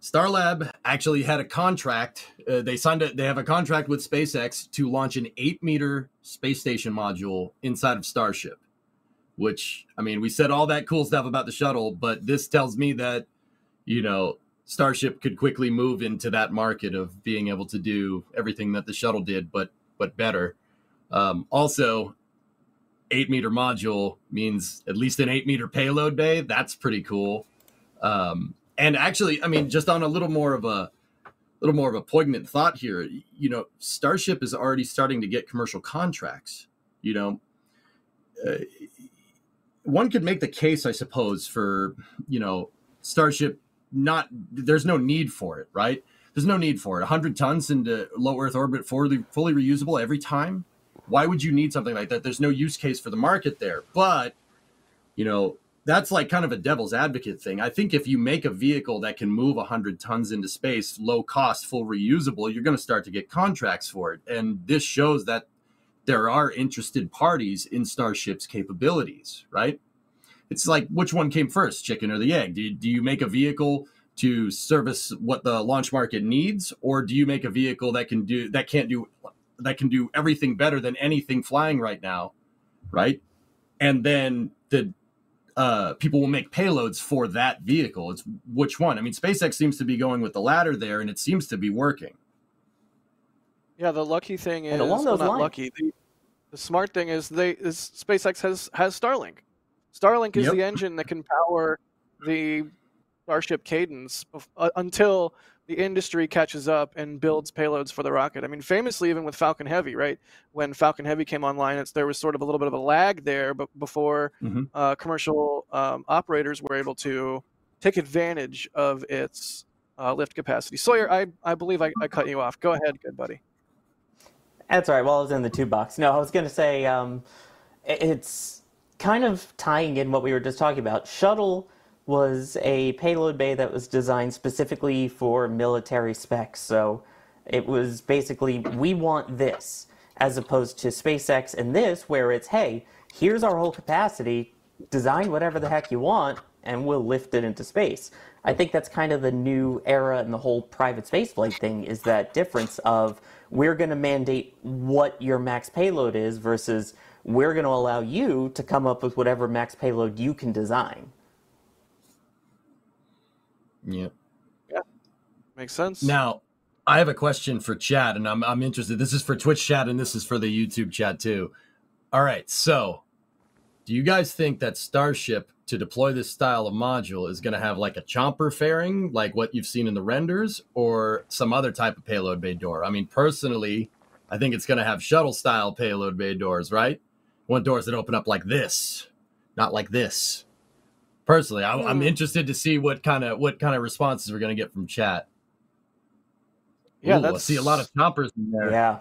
Starlab actually had a contract. Uh, they signed a, they have a contract with SpaceX to launch an eight meter space station module inside of Starship, which, I mean, we said all that cool stuff about the shuttle, but this tells me that, you know, Starship could quickly move into that market of being able to do everything that the shuttle did, but but better. Um, also, eight meter module means at least an eight meter payload bay. That's pretty cool. Um And actually, I mean, just on a little more of a little more of a poignant thought here, you know, Starship is already starting to get commercial contracts. You know, uh, one could make the case, I suppose, for, you know, Starship not there's no need for it. Right. There's no need for it. one hundred tons into low Earth orbit, fully, fully reusable every time. Why would you need something like that? There's no use case for the market there. But, you know, that's like kind of a devil's advocate thing. I think if you make a vehicle that can move one hundred tons into space, low cost, full reusable, you're going to start to get contracts for it. And this shows that there are interested parties in Starship's capabilities, right? It's like, which one came first, chicken or the egg? Do you, do you make a vehicle to service what the launch market needs, or do you make a vehicle that can do that can't do that can do everything better than anything flying right now, right? And then the Uh, people will make payloads for that vehicle. It's which one? I mean, SpaceX seems to be going with the latter there, and it seems to be working. Yeah, the lucky thing is, well, not lines. lucky. The, the smart thing is, they is SpaceX has has Starlink. Starlink is yep. the engine that can power the Starship cadence uh, until the industry catches up and builds payloads for the rocket. I mean, famously, even with Falcon Heavy, right? When Falcon Heavy came online, it's, there was sort of a little bit of a lag there, but before mm-hmm. uh, commercial um, operators were able to take advantage of its uh, lift capacity. Sawyer, I, I believe I, I cut you off. Go ahead, good buddy. That's all right. Well, I was in the tube box. No, I was going to say um, it's kind of tying in what we were just talking about. Shuttle was a payload bay that was designed specifically for military specs. So it was basically, we want this, as opposed to SpaceX and this, where it's, hey, here's our whole capacity, design whatever the heck you want, and we'll lift it into space. I think that's kind of the new era in the whole private spaceflight thing, is that difference of we're going to mandate what your max payload is versus we're going to allow you to come up with whatever max payload you can design. Yep. Yeah. Makes sense. Now, I have a question for chat, and I'm I'm interested. This is for Twitch chat, and this is for the YouTube chat too. All right. So, do you guys think that Starship, to deploy this style of module, is going to have like a chomper fairing, like what you've seen in the renders, or some other type of payload bay door? I mean, personally, I think it's going to have shuttle-style payload bay doors, right? I want doors that open up like this, not like this. Personally, I, I'm interested to see what kind of what kind of responses we're going to get from chat. Yeah, Ooh, I see a lot of chompers in there. Yeah,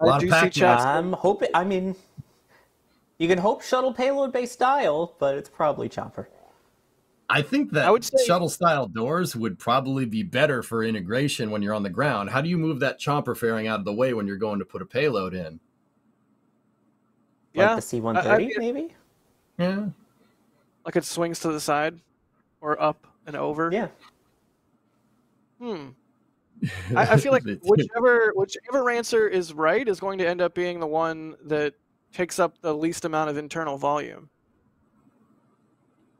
a lot of packets. I'm hoping. I mean, you can hope shuttle payload based style, but it's probably chomper. I think that I would say shuttle style doors would probably be better for integration when you're on the ground. How do you move that chomper fairing out of the way when you're going to put a payload in? Yeah, like the C one thirty maybe. Yeah. Like it swings to the side or up and over. Yeah. Hmm. I, I feel like whichever whichever answer is right is going to end up being the one that takes up the least amount of internal volume.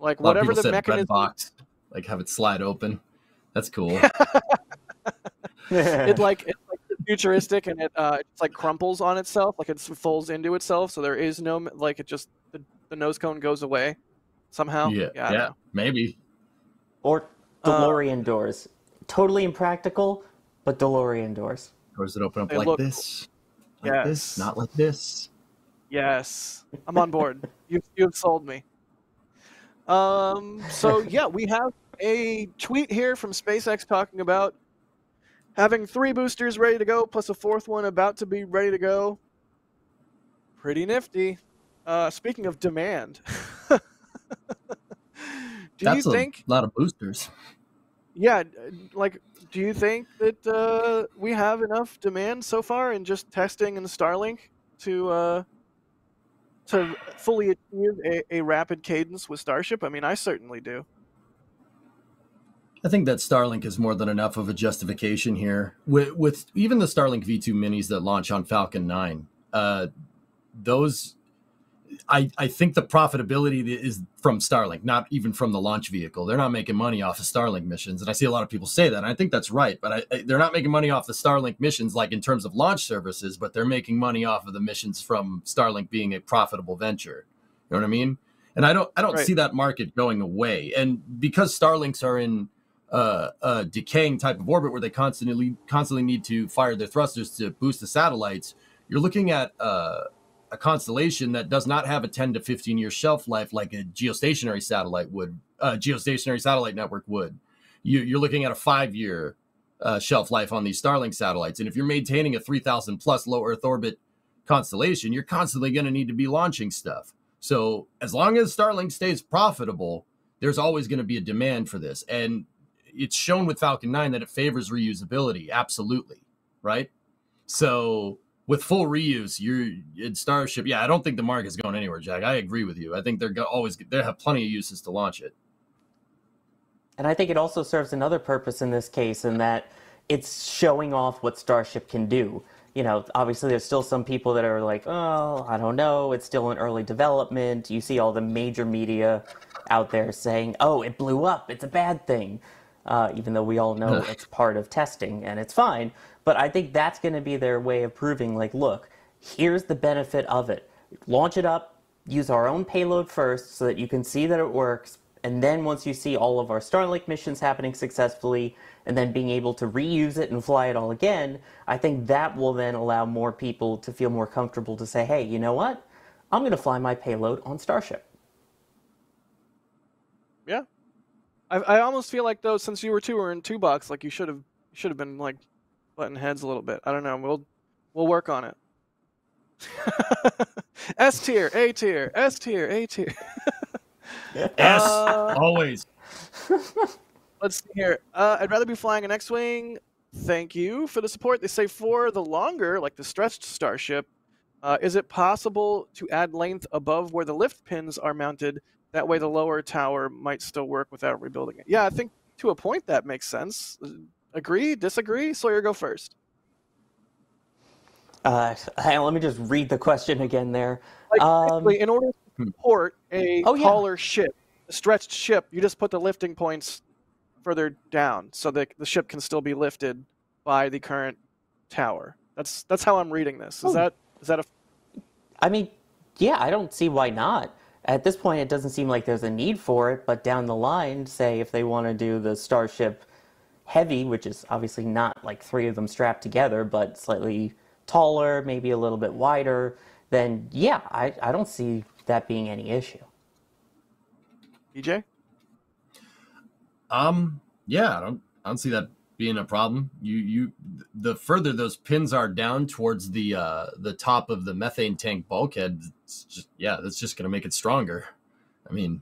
Like whatever the mechanism. Box, like have it slide open. That's cool. it like it's like futuristic, and it uh, it's like crumples on itself, like it folds into itself. So there is no like it just the, the nose cone goes away. Somehow, yeah, yeah, yeah maybe. Or DeLorean uh, doors, totally impractical, but DeLorean doors. Doors that open up like look, this, like yes. this, not like this. Yes, I'm on board. you you've sold me. Um, so yeah, we have a tweet here from SpaceX talking about having three boosters ready to go, plus a fourth one about to be ready to go. Pretty nifty. Uh, speaking of demand. do That's you think a lot of boosters? Yeah, like, do you think that uh, we have enough demand so far in just testing and Starlink to uh, to fully achieve a, a rapid cadence with Starship? I mean, I certainly do. I think that Starlink is more than enough of a justification here. With, with even the Starlink V two minis that launch on Falcon nine, uh, those. I, I think the profitability is from Starlink, not even from the launch vehicle. They're not making money off of Starlink missions. And I see a lot of people say that, and I think that's right. But I, I, they're not making money off the Starlink missions, like in terms of launch services, but they're making money off of the missions from Starlink being a profitable venture. You know what I mean? And I don't I don't right. see that market going away. And because Starlinks are in uh, a decaying type of orbit where they constantly, constantly need to fire their thrusters to boost the satellites, you're looking at uh, – a constellation that does not have a ten to fifteen year shelf life like a geostationary satellite would, uh, geostationary satellite network would. You, you're looking at a five year uh, shelf life on these Starlink satellites. And if you're maintaining a three thousand plus low Earth orbit constellation, you're constantly going to need to be launching stuff. So as long as Starlink stays profitable, there's always going to be a demand for this. And it's shown with Falcon nine that it favors reusability. Absolutely. Right. So with full reuse, you're in Starship. Yeah, I don't think the market's going anywhere, Jack. I agree with you. I think they're always they have plenty of uses to launch it. And I think it also serves another purpose in this case, in that it's showing off what Starship can do. You know, obviously there's still some people that are like, oh, I don't know, it's still in early development. You see all the major media out there saying, oh, it blew up, it's a bad thing. Uh, even though we all know it's part of testing and it's fine. But I think that's going to be their way of proving, like, look, here's the benefit of it. Launch it up, use our own payload first so that you can see that it works, And then once you see all of our Starlink missions happening successfully, and then being able to reuse it and fly it all again, I think that will then allow more people to feel more comfortable to say, hey, you know what? I'm going to fly my payload on Starship. Yeah. I, I almost feel like, though, since you were touring two bucks, like you should have should have been like butting heads a little bit. I don't know. We'll we'll work on it. S tier, A tier, S tier, A tier. S uh, always. Let's see here. Uh, I'd rather be flying an X-wing. Thank you for the support. They say for the longer, like the stretched Starship, uh, is it possible to add length above where the lift pins are mounted? That way, the lower tower might still work without rebuilding it. Yeah, I think to a point that makes sense. Agree? Disagree? Sawyer, go first. Uh, hang on, let me just read the question again there. Like, um, in order to support a oh, taller yeah. ship, a stretched ship, you just put the lifting points further down so that the ship can still be lifted by the current tower. That's that's how I'm reading this. Is oh. that is that a? I mean, yeah, I don't see why not. At this point, it doesn't seem like there's a need for it, but down the line, say, if they want to do the Starship Heavy, which is obviously not like three of them strapped together, but slightly taller, maybe a little bit wider, then yeah, I, I don't see that being any issue. D J? Um, yeah, I don't, I don't see that being a problem. You, you, the further those pins are down towards the uh, the top of the methane tank bulkhead, it's just, yeah, that's just going to make it stronger. I mean,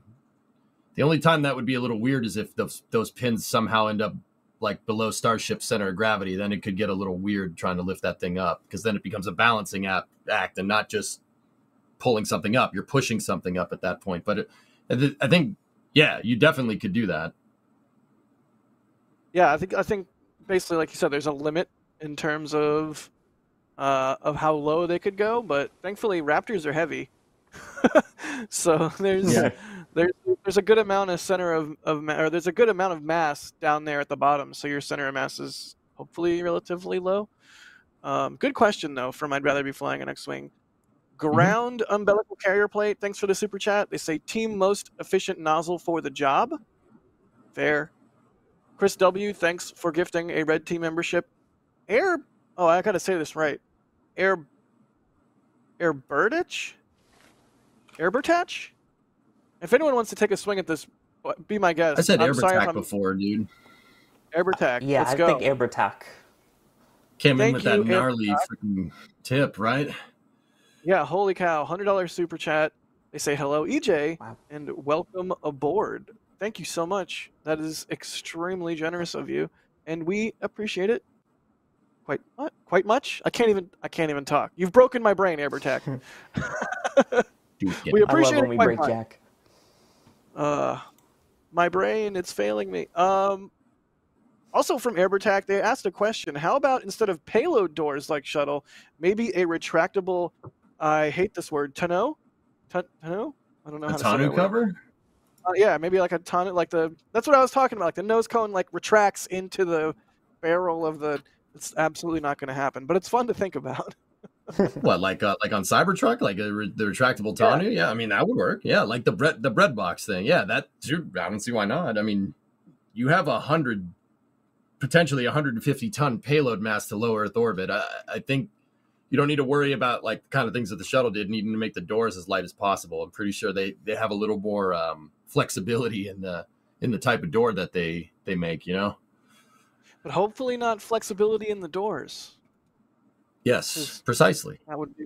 the only time that would be a little weird is if those those pins somehow end up like below Starship center of gravity. Then it could get a little weird trying to lift that thing up, because then it becomes a balancing act and not just pulling something up. You're pushing something up at that point. But it, I think, yeah, you definitely could do that. Yeah, I think I think basically, like you said, there's a limit in terms of uh, of how low they could go. But thankfully, Raptors are heavy, so there's yeah. there's there's a good amount of center of of or there's a good amount of mass down there at the bottom. So your center of mass is hopefully relatively low. Um, good question though. From I'd rather be flying an X-wing. Ground mm-hmm. umbilical carrier plate. Thanks for the super chat. They say team most efficient nozzle for the job. Fair. Chris W, thanks for gifting a Red Team membership. Air, oh, I gotta say this right. Air, Air Burditch? Air Bertach? If anyone wants to take a swing at this, be my guest. I said I'm Air Bertach before, dude. Air Bertach, uh, yeah, let's I go. think Air Bertach. Came Thank in with you, that gnarly freaking tip, right? Yeah, holy cow, one hundred dollar super chat. They say hello, E J, wow. and welcome aboard. Thank you so much. That is extremely generous of you, and we appreciate it quite quite much. I can't even I can't even talk. You've broken my brain, Abertech. We appreciate I love when we break much. Jack. Uh, my brain, it's failing me. Um, also from Abertech, they asked a question. How about instead of payload doors like shuttle, maybe a retractable? I hate this word. Tonneau? Tonneau? I don't know. A how to tonneau say cover. Word. Uh, yeah, maybe like a ton of like the that's what I was talking about. Like the nose cone like retracts into the barrel of the. It's absolutely not going to happen, but it's fun to think about. What like uh, like on Cybertruck, like a re the retractable tonneau? Yeah. yeah, I mean that would work. Yeah, like the bread the bread box thing. Yeah, that dude, I don't see why not. I mean, you have a hundred potentially a hundred and fifty ton payload mass to low Earth orbit. I, I think you don't need to worry about like the kind of things that the shuttle did, needing to make the doors as light as possible. I'm pretty sure they they have a little more. Um, flexibility in the in the type of door that they they make, you know, but hopefully not flexibility in the doors. Yes, precisely. That would be,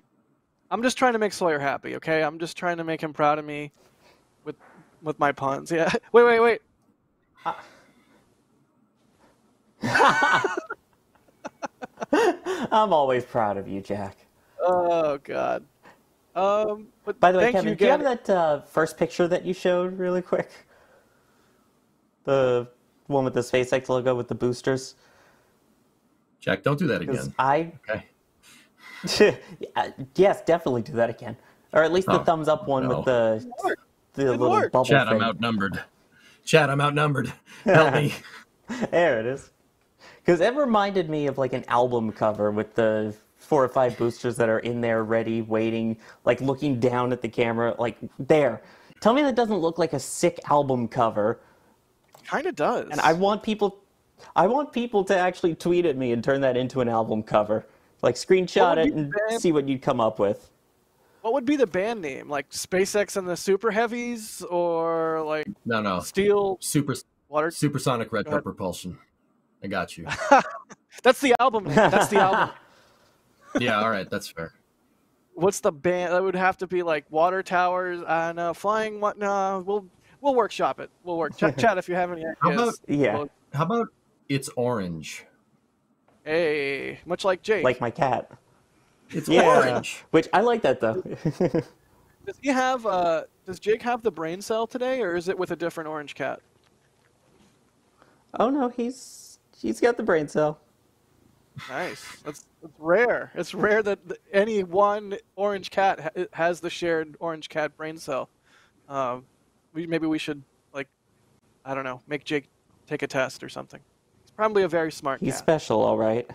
I'm just trying to make Sawyer happy. Okay, I'm just trying to make him proud of me with with my puns. Yeah. Wait wait wait uh. I'm always proud of you, Jack. Oh god. Um, but By the way, Kevin, you, do you have that uh, first picture that you showed really quick? The one with the SpaceX logo with the boosters? Jack, don't do that again. I... Okay. Yes, definitely do that again. Or at least the oh, thumbs up one no. with the, the little Lord. bubble Chad, thing. I'm outnumbered. Chad, I'm outnumbered. Help me. There it is. Because it reminded me of like an album cover with the... four or five boosters that are in there ready, waiting, like looking down at the camera, like there. Tell me that doesn't look like a sick album cover. Kind of does. And I want people, I want people to actually tweet at me and turn that into an album cover. Like, screenshot it and band? see what you'd come up with. What would be the band name? Like, SpaceX and the Super Heavies? Or, like, no, no. Steel... Super, water? Supersonic Red Pepper Propulsion. I got you. That's the album name. That's the album. Yeah, all right. That's fair. What's the band? That would have to be, like, Water Towers and uh, Flying... What? No, we'll we'll workshop it. We'll work. Ch chat if you have any ideas. How about, yeah. We'll... How about It's Orange? Hey, much like Jake. Like my cat. It's yeah. orange. Which, I like that, though. Does he have, uh, does Jake have the brain cell today, or is it with a different orange cat? Oh, no, he's, he's got the brain cell. Nice. That's, that's rare. It's rare that any one orange cat ha has the shared orange cat brain cell. Um, we, maybe we should, like, I don't know, make Jake take a test or something. Probably a very smart he's cat. Special, all right.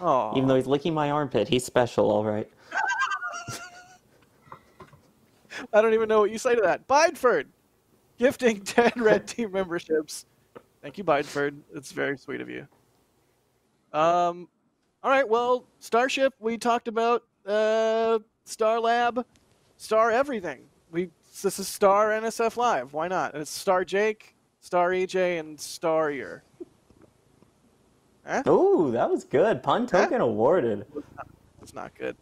Aww. Even though he's licking my armpit, he's special, all right. I don't even know what you say to that. Bideford! Gifting ten Red Team memberships. Thank you, Bideford. It's very sweet of you. Um, all right, well, Starship, we talked about uh, Starlab, Star everything. We This is Star N S F Live. Why not? And it's Star Jake, Star E J, and Star Ear. Huh? Oh, that was good. Pun token huh? awarded. That's not good.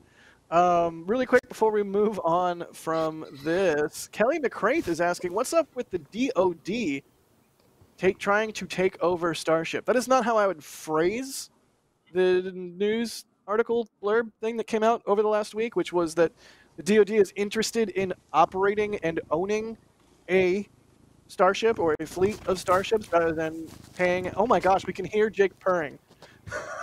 Um, really quick before we move on from this, Kelly McCraith is asking, what's up with the D O D take, trying to take over Starship? That is not how I would phrase the news article blurb thing that came out over the last week, which was that the D O D is interested in operating and owning a Starship or a fleet of starships rather than paying. Oh my gosh, we can hear Jake purring.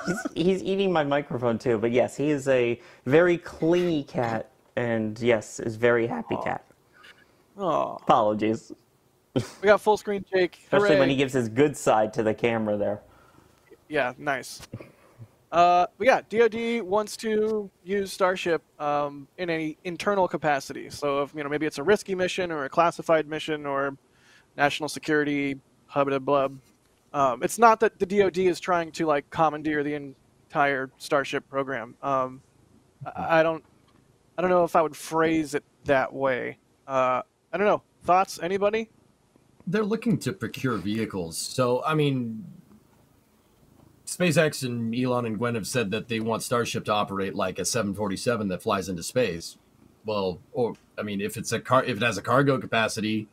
he's, he's eating my microphone too, but yes, he is a very clingy cat, and yes, is very happy Aww. cat. Aww. Apologies. We got full screen Jake. Especially Hooray. when he gives his good side to the camera there. Yeah, nice. Uh, but yeah, D O D wants to use Starship um, in an internal capacity. So if you know, maybe it's a risky mission or a classified mission or national security, hubba blub. Um, it's not that the D O D is trying to like commandeer the entire Starship program. Um, I, I don't, I don't know if I would phrase it that way. Uh, I don't know. Thoughts? Anybody? They're looking to procure vehicles. So I mean, SpaceX and Elon and Gwen have said that they want Starship to operate like a seven forty-seven that flies into space. Well, or I mean, if it's a car, if it has a cargo capacity.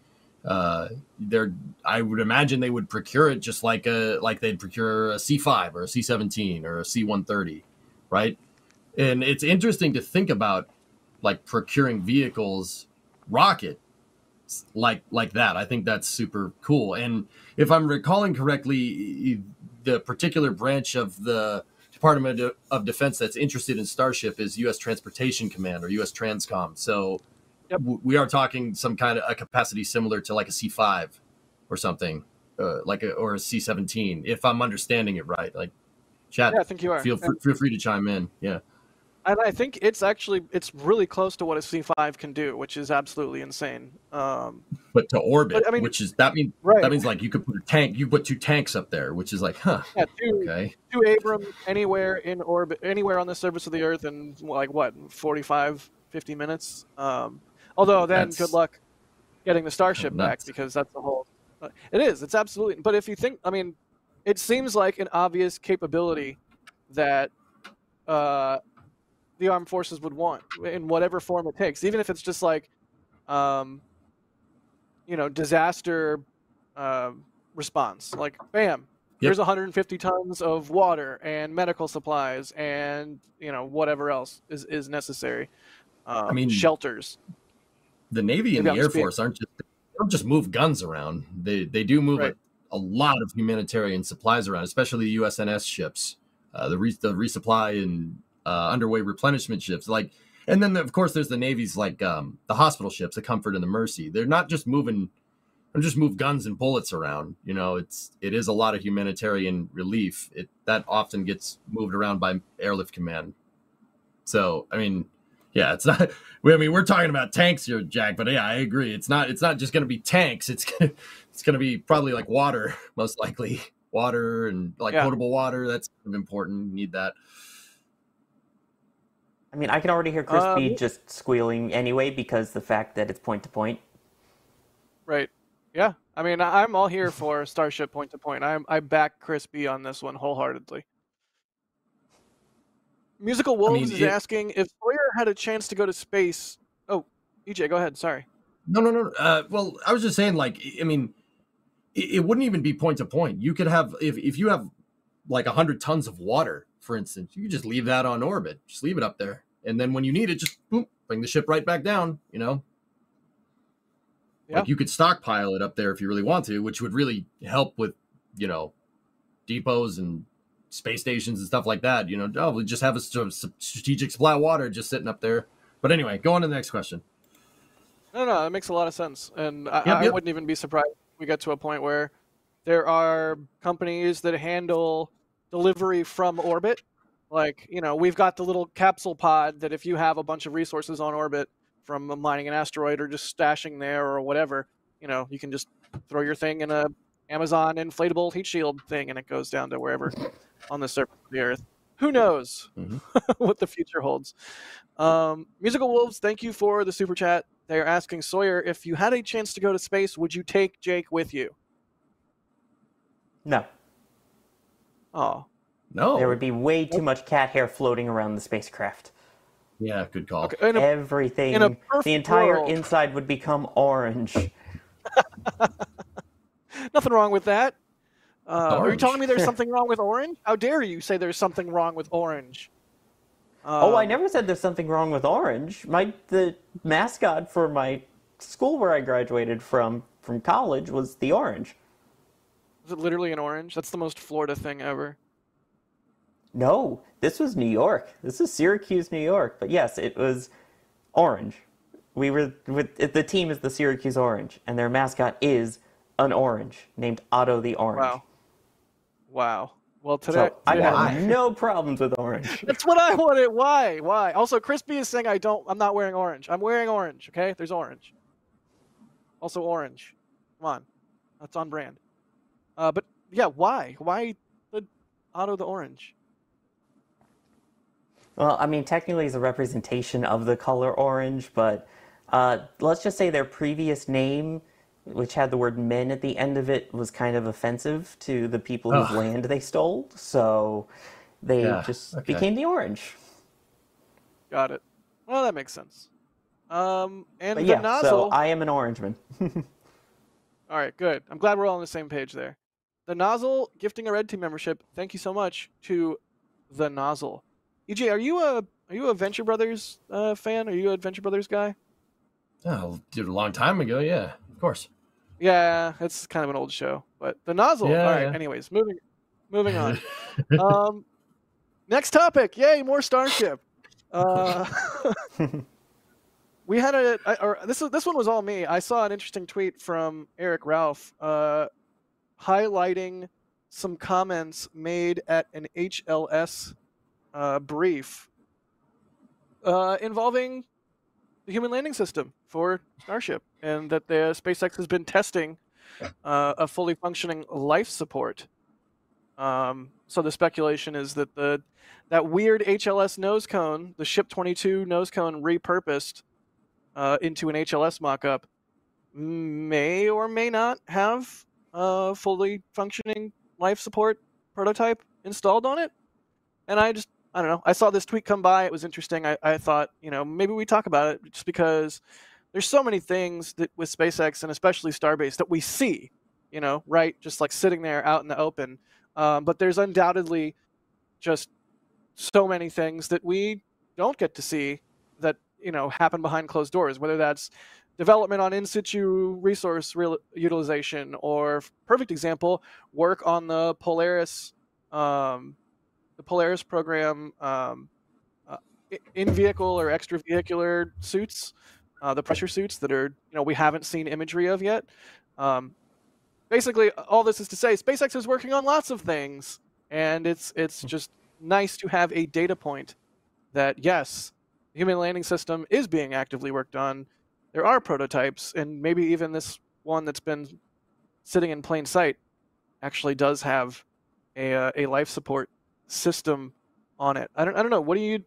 Uh, they're, I would imagine they would procure it just like a like they'd procure a C five or a C seventeen or a C one thirty, right? And it's interesting to think about like procuring vehicles, rocket like like that. I think that's super cool. And if I'm recalling correctly, the particular branch of the Department of Defense that's interested in Starship is U S Transportation Command or U S Transcom. So. We are talking some kind of a capacity similar to like a C five or something, uh, like a, or a C seventeen, if I'm understanding it right. Like, chat, yeah, I think you are. Feel, yeah. feel free to chime in. Yeah. And I think it's actually, it's really close to what a C five can do, which is absolutely insane. Um, but to orbit, but, I mean, which is, that, mean, right. that means like you could put a tank, you put two tanks up there, which is like, huh, yeah, two, okay. Two Abrams anywhere in orbit, anywhere on the surface of the Earth in like what, forty-five, fifty minutes? Um, Although then, that's, good luck getting the Starship back, because that's the whole... Uh, it is. It's absolutely... But if you think... I mean, it seems like an obvious capability that uh, the armed forces would want in whatever form it takes. Even if it's just like, um, you know, disaster uh, response. Like, bam, yep. Here's one hundred fifty tons of water and medical supplies and, you know, whatever else is, is necessary. Um, I mean, shelters. The Navy and the Air Force aren't just they don't just move guns around. They they do move right. a, a lot of humanitarian supplies around, especially the U S N S ships, uh, the re, the resupply and uh, underway replenishment ships. Like, and then the, of course there's the Navy's like um, the hospital ships, the Comfort and the Mercy. They're not just moving, they just move guns and bullets around. You know, it's it is a lot of humanitarian relief. It that often gets moved around by Airlift Command. So I mean, Yeah, it's not. I mean, we're talking about tanks here, Jack. But yeah, I agree. It's not. It's not just going to be tanks. It's gonna, it's going to be probably like water, most likely water and like yeah. potable water. That's important. You need that. I mean, I can already hear Chris um, B just squealing anyway because the fact that it's point to point. Right. Yeah. I mean, I'm all here for Starship point to point. I'm I back Chris B on this one wholeheartedly. Musical Wolves I mean, is it, asking if Sawyer had a chance to go to space. Oh, E J, go ahead. Sorry. No, no, no. Uh, well, I was just saying, like, I mean, it, it wouldn't even be point to point. You could have, if, if you have like one hundred tons of water, for instance, you could just leave that on orbit. Just leave it up there. And then when you need it, just boom, bring the ship right back down, you know? Yeah. Like you could stockpile it up there if you really want to, which would really help with, you know, depots and space stations and stuff like that, you know. Oh, we just have a sort of strategic supply of water just sitting up there. But anyway, go on to the next question. No, no, that makes a lot of sense. And I, yep, yep. I wouldn't even be surprised if we get to a point where there are companies that handle delivery from orbit. Like, you know, we've got the little capsule pod that if you have a bunch of resources on orbit from mining an asteroid or just stashing there or whatever, you know, you can just throw your thing in a Amazon inflatable heat shield thing and it goes down to wherever on the surface of the earth. Who knows mm-hmm. what the future holds. Um, Musical Wolves, thank you for the super chat. They are asking Sawyer, if you had a chance to go to space, would you take Jake with you? No. Oh. No. There would be way too much cat hair floating around the spacecraft. Yeah, good call. Okay, in a, Everything. In a perfect the entire world. Inside would become orange. Nothing wrong with that. Uh, are you telling me there's something wrong with orange? How dare you say there's something wrong with orange? Uh, oh, I never said there's something wrong with orange. My the mascot for my school where I graduated from from college was the orange. Was it literally an orange? That's the most Florida thing ever. No, this was New York. This is Syracuse, New York. But yes, it was orange. We were with the team is the Syracuse Orange, and their mascot is an orange named Otto the Orange. Wow. Wow. Well, today so I yeah. have no problems with orange. That's what I wanted. Why? Why? Also, Chris B is saying I don't. I'm not wearing orange. I'm wearing orange. Okay, there's orange. Also, orange. Come on, that's on brand. Uh, but yeah, why? Why the Otto the Orange? Well, I mean, technically, it's a representation of the color orange, but uh, let's just say their previous name, which had the word men at the end of it, was kind of offensive to the people whose oh. land they stole. So they yeah, just okay. became the orange. Got it. Well, that makes sense. Um, and but the yeah, nozzle... So I am an orangeman. All right, good. I'm glad we're all on the same page there. The nozzle gifting a red team membership. Thank you so much to the nozzle. E J, are you a are you a Venture Brothers uh, fan? Are you a Venture Brothers guy? Oh, dude, a long time ago, yeah. course yeah it's kind of an old show, but the nozzle yeah, all right yeah. anyways moving moving on. Um next topic. Yay, more Starship. Uh we had a I, or this this one was all me. I saw an interesting tweet from Eric Ralph uh highlighting some comments made at an H L S uh brief uh involving the human landing system for Starship, and that the SpaceX has been testing uh, a fully functioning life support. Um, so the speculation is that the that weird H L S nose cone, the Ship twenty-two nose cone, repurposed uh, into an H L S mock-up, may or may not have a fully functioning life support prototype installed on it. And I just I don't know. I saw this tweet come by. It was interesting. I, I thought, you know, maybe we talk about it just because there's so many things that with SpaceX and especially Starbase that we see, you know, right? Just like sitting there out in the open. Um, but there's undoubtedly just so many things that we don't get to see that, you know, happen behind closed doors, whether that's development on in-situ resource real utilization or, perfect example, work on the Polaris um the Polaris program, um, uh, in-vehicle or extravehicular suits, uh, the pressure suits that are, you know, we haven't seen imagery of yet. Um, basically, all this is to say, SpaceX is working on lots of things, and it's it's just nice to have a data point that, yes, The human landing system is being actively worked on. There are prototypes, and maybe even this one that's been sitting in plain sight actually does have a uh, a life support system on it. I don't I don't know. What do you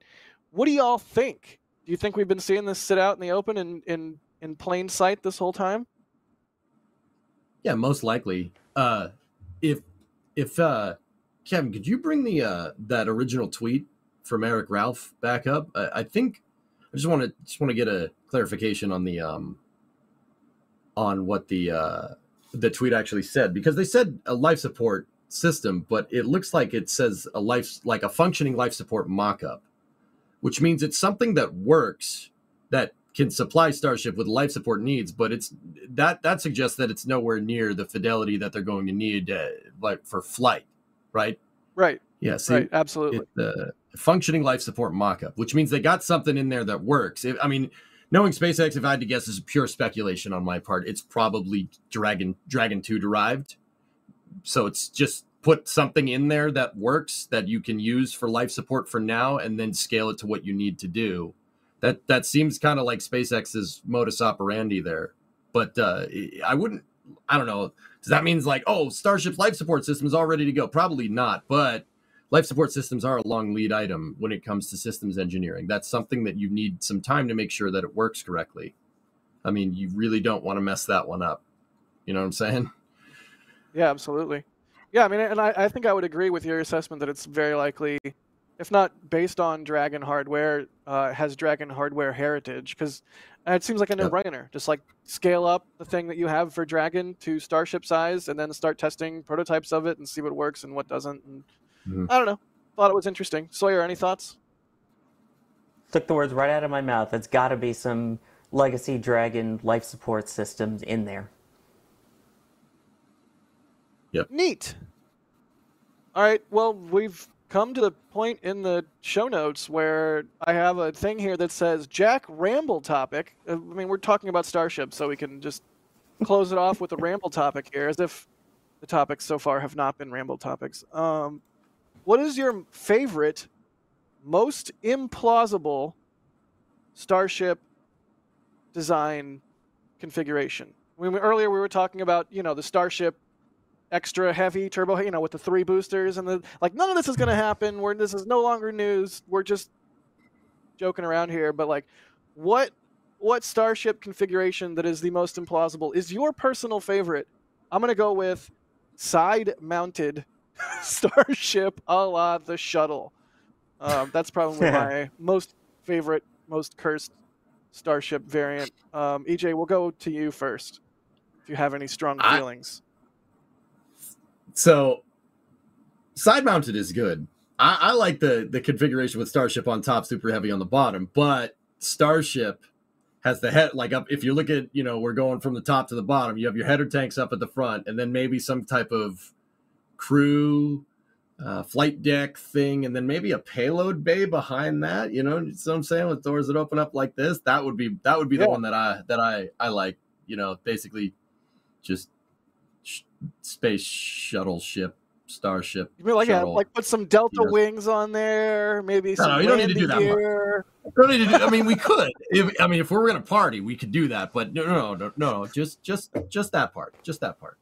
what do y'all think? Do you think we've been seeing this sit out in the open and in in plain sight this whole time? Yeah, most likely. Uh, if if uh, Kevin, could you bring the uh, that original tweet from Eric Ralph back up? I, I think I just want to just want to get a clarification on the um on what the uh, the tweet actually said, because they said a life support system, but it looks like it says a life like a functioning life support mock-up, which means it's something that works that can supply Starship with life support needs, but it's that that suggests that it's nowhere near the fidelity that they're going to need uh, like for flight, right? Right. Yeah. See, right. Absolutely. It, uh, functioning life support mock-up, which means they got something in there that works. If, I mean, knowing SpaceX, if I had to guess, is pure speculation on my part. It's probably Dragon Dragon two derived. So it's just put something in there that works that you can use for life support for now, and then scale it to what you need to do. That that seems kind of like SpaceX's modus operandi there. But uh, I wouldn't, I don't know. Does that mean like, oh, Starship's life support system is all ready to go? Probably not. But life support systems are a long lead item when it comes to systems engineering. That's something that you need some time to make sure that it works correctly. I mean, you really don't want to mess that one up. You know what I'm saying? Yeah, absolutely. Yeah, I mean, and I, I think I would agree with your assessment that it's very likely, if not based on Dragon hardware, uh, has Dragon hardware heritage, because it seems like a no-brainer. Just like scale up the thing that you have for Dragon to Starship size, and then start testing prototypes of it and see what works and what doesn't. And mm-hmm. I don't know. Thought it was interesting. Sawyer, any thoughts? Took the words right out of my mouth. It's got to be some legacy Dragon life support systems in there. Yep. Neat. All right. Well, we've come to the point in the show notes where I have a thing here that says Jack Ramble topic. I mean, we're talking about Starship, so we can just close it off with a Ramble topic here, as if the topics so far have not been Ramble topics. Um, what is your favorite, most implausible Starship design configuration? When we, earlier we were talking about, you know, the Starship extra heavy turbo, you know, with the three boosters and the like. None of this is going to happen. We're this is no longer news. We're just joking around here. But like, what what Starship configuration that is the most implausible is your personal favorite? I'm going to go with side-mounted Starship, a la the shuttle. Um, that's probably my most favorite, most cursed Starship variant. Um, E J, we'll go to you first if you have any strong feelings. I So, side-mounted is good. I, I like the, the configuration with Starship on top, Super Heavy on the bottom. But Starship has the head, like, up. If you look at, you know, we're going from the top to the bottom, you have your header tanks up at the front, and then maybe some type of crew, uh, flight deck thing, and then maybe a payload bay behind that. You know, so I'm saying, with doors that open up like this, that would be that would be yeah. the one that I that I I like. You know, basically, just. Space shuttle ship, Starship. You mean like, yeah, like put some Delta you know. wings on there, maybe some. No, no, you don't need to do that much. Don't need to do, I mean, we could. If, I mean, if we were going to party, we could do that. But no, no, no, no, just, just, just that part. Just that part.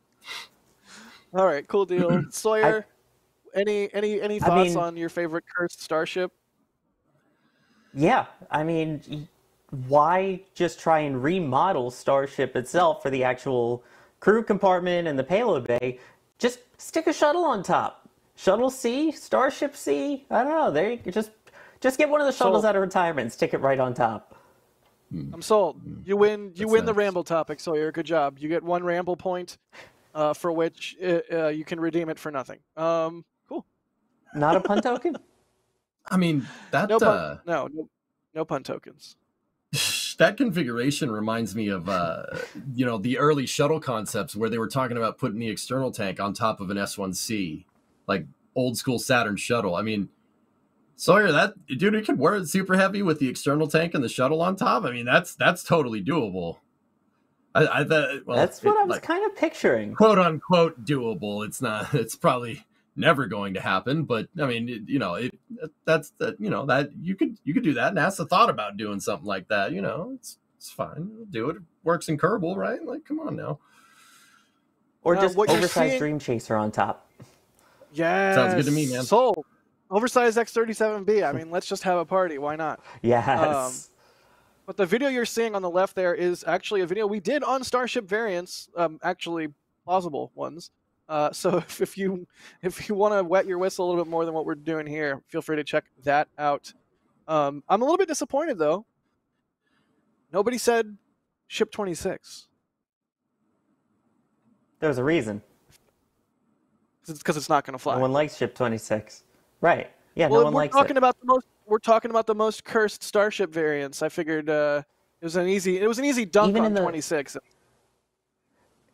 All right, cool deal. Sawyer, I, any, any, any thoughts I mean, on your favorite cursed Starship? Yeah, I mean, why just try and remodel Starship itself for the actual crew compartment and the payload bay? Just stick a shuttle on top. Shuttle C, Starship C. I don't know. There you just just get one of the shuttles sold. out of retirement and stick it right on top. I'm sold. You win. You That's win nice. the Ramble topic, Sawyer. Good job. You get one Ramble point, uh, for which uh, you can redeem it for nothing. Um, cool. Not a pun token. I mean that. No, pun, uh... no, no, no pun tokens. That configuration reminds me of, uh, you know, the early shuttle concepts where they were talking about putting the external tank on top of an S one C, like old school Saturn shuttle. I mean, Sawyer, that dude, it could wear it super heavy with the external tank and the shuttle on top. I mean, that's that's totally doable. I, I, that, well, that's what it, I was like, kind of picturing. Quote unquote doable. It's not. It's probably never going to happen. But I mean, it, you know, it, that's that, you know, that you could, you could do that. NASA thought about doing something like that. You know, it's, it's fine. We'll do it. It works in Kerbal, right? Like, come on now. Or just uh, what oversized seeing... Dream Chaser on top. Yeah. Sounds good to me, man. Sold. Oversized X thirty-seven B. I mean, let's just have a party. Why not? Yes. Um, but the video you're seeing on the left there is actually a video we did on Starship variants, um, actually plausible ones. Uh, so if, if you if you want to wet your whistle a little bit more than what we're doing here, feel free to check that out. Um, I'm a little bit disappointed, though. Nobody said Ship twenty-six. There's a reason. It's because it's not going to fly. No one likes Ship twenty-six. Right. Yeah, well, no one we're likes talking it. About the most, we're talking about the most cursed Starship variants. I figured uh, it was an easy it was an easy dunk even on the, twenty-six.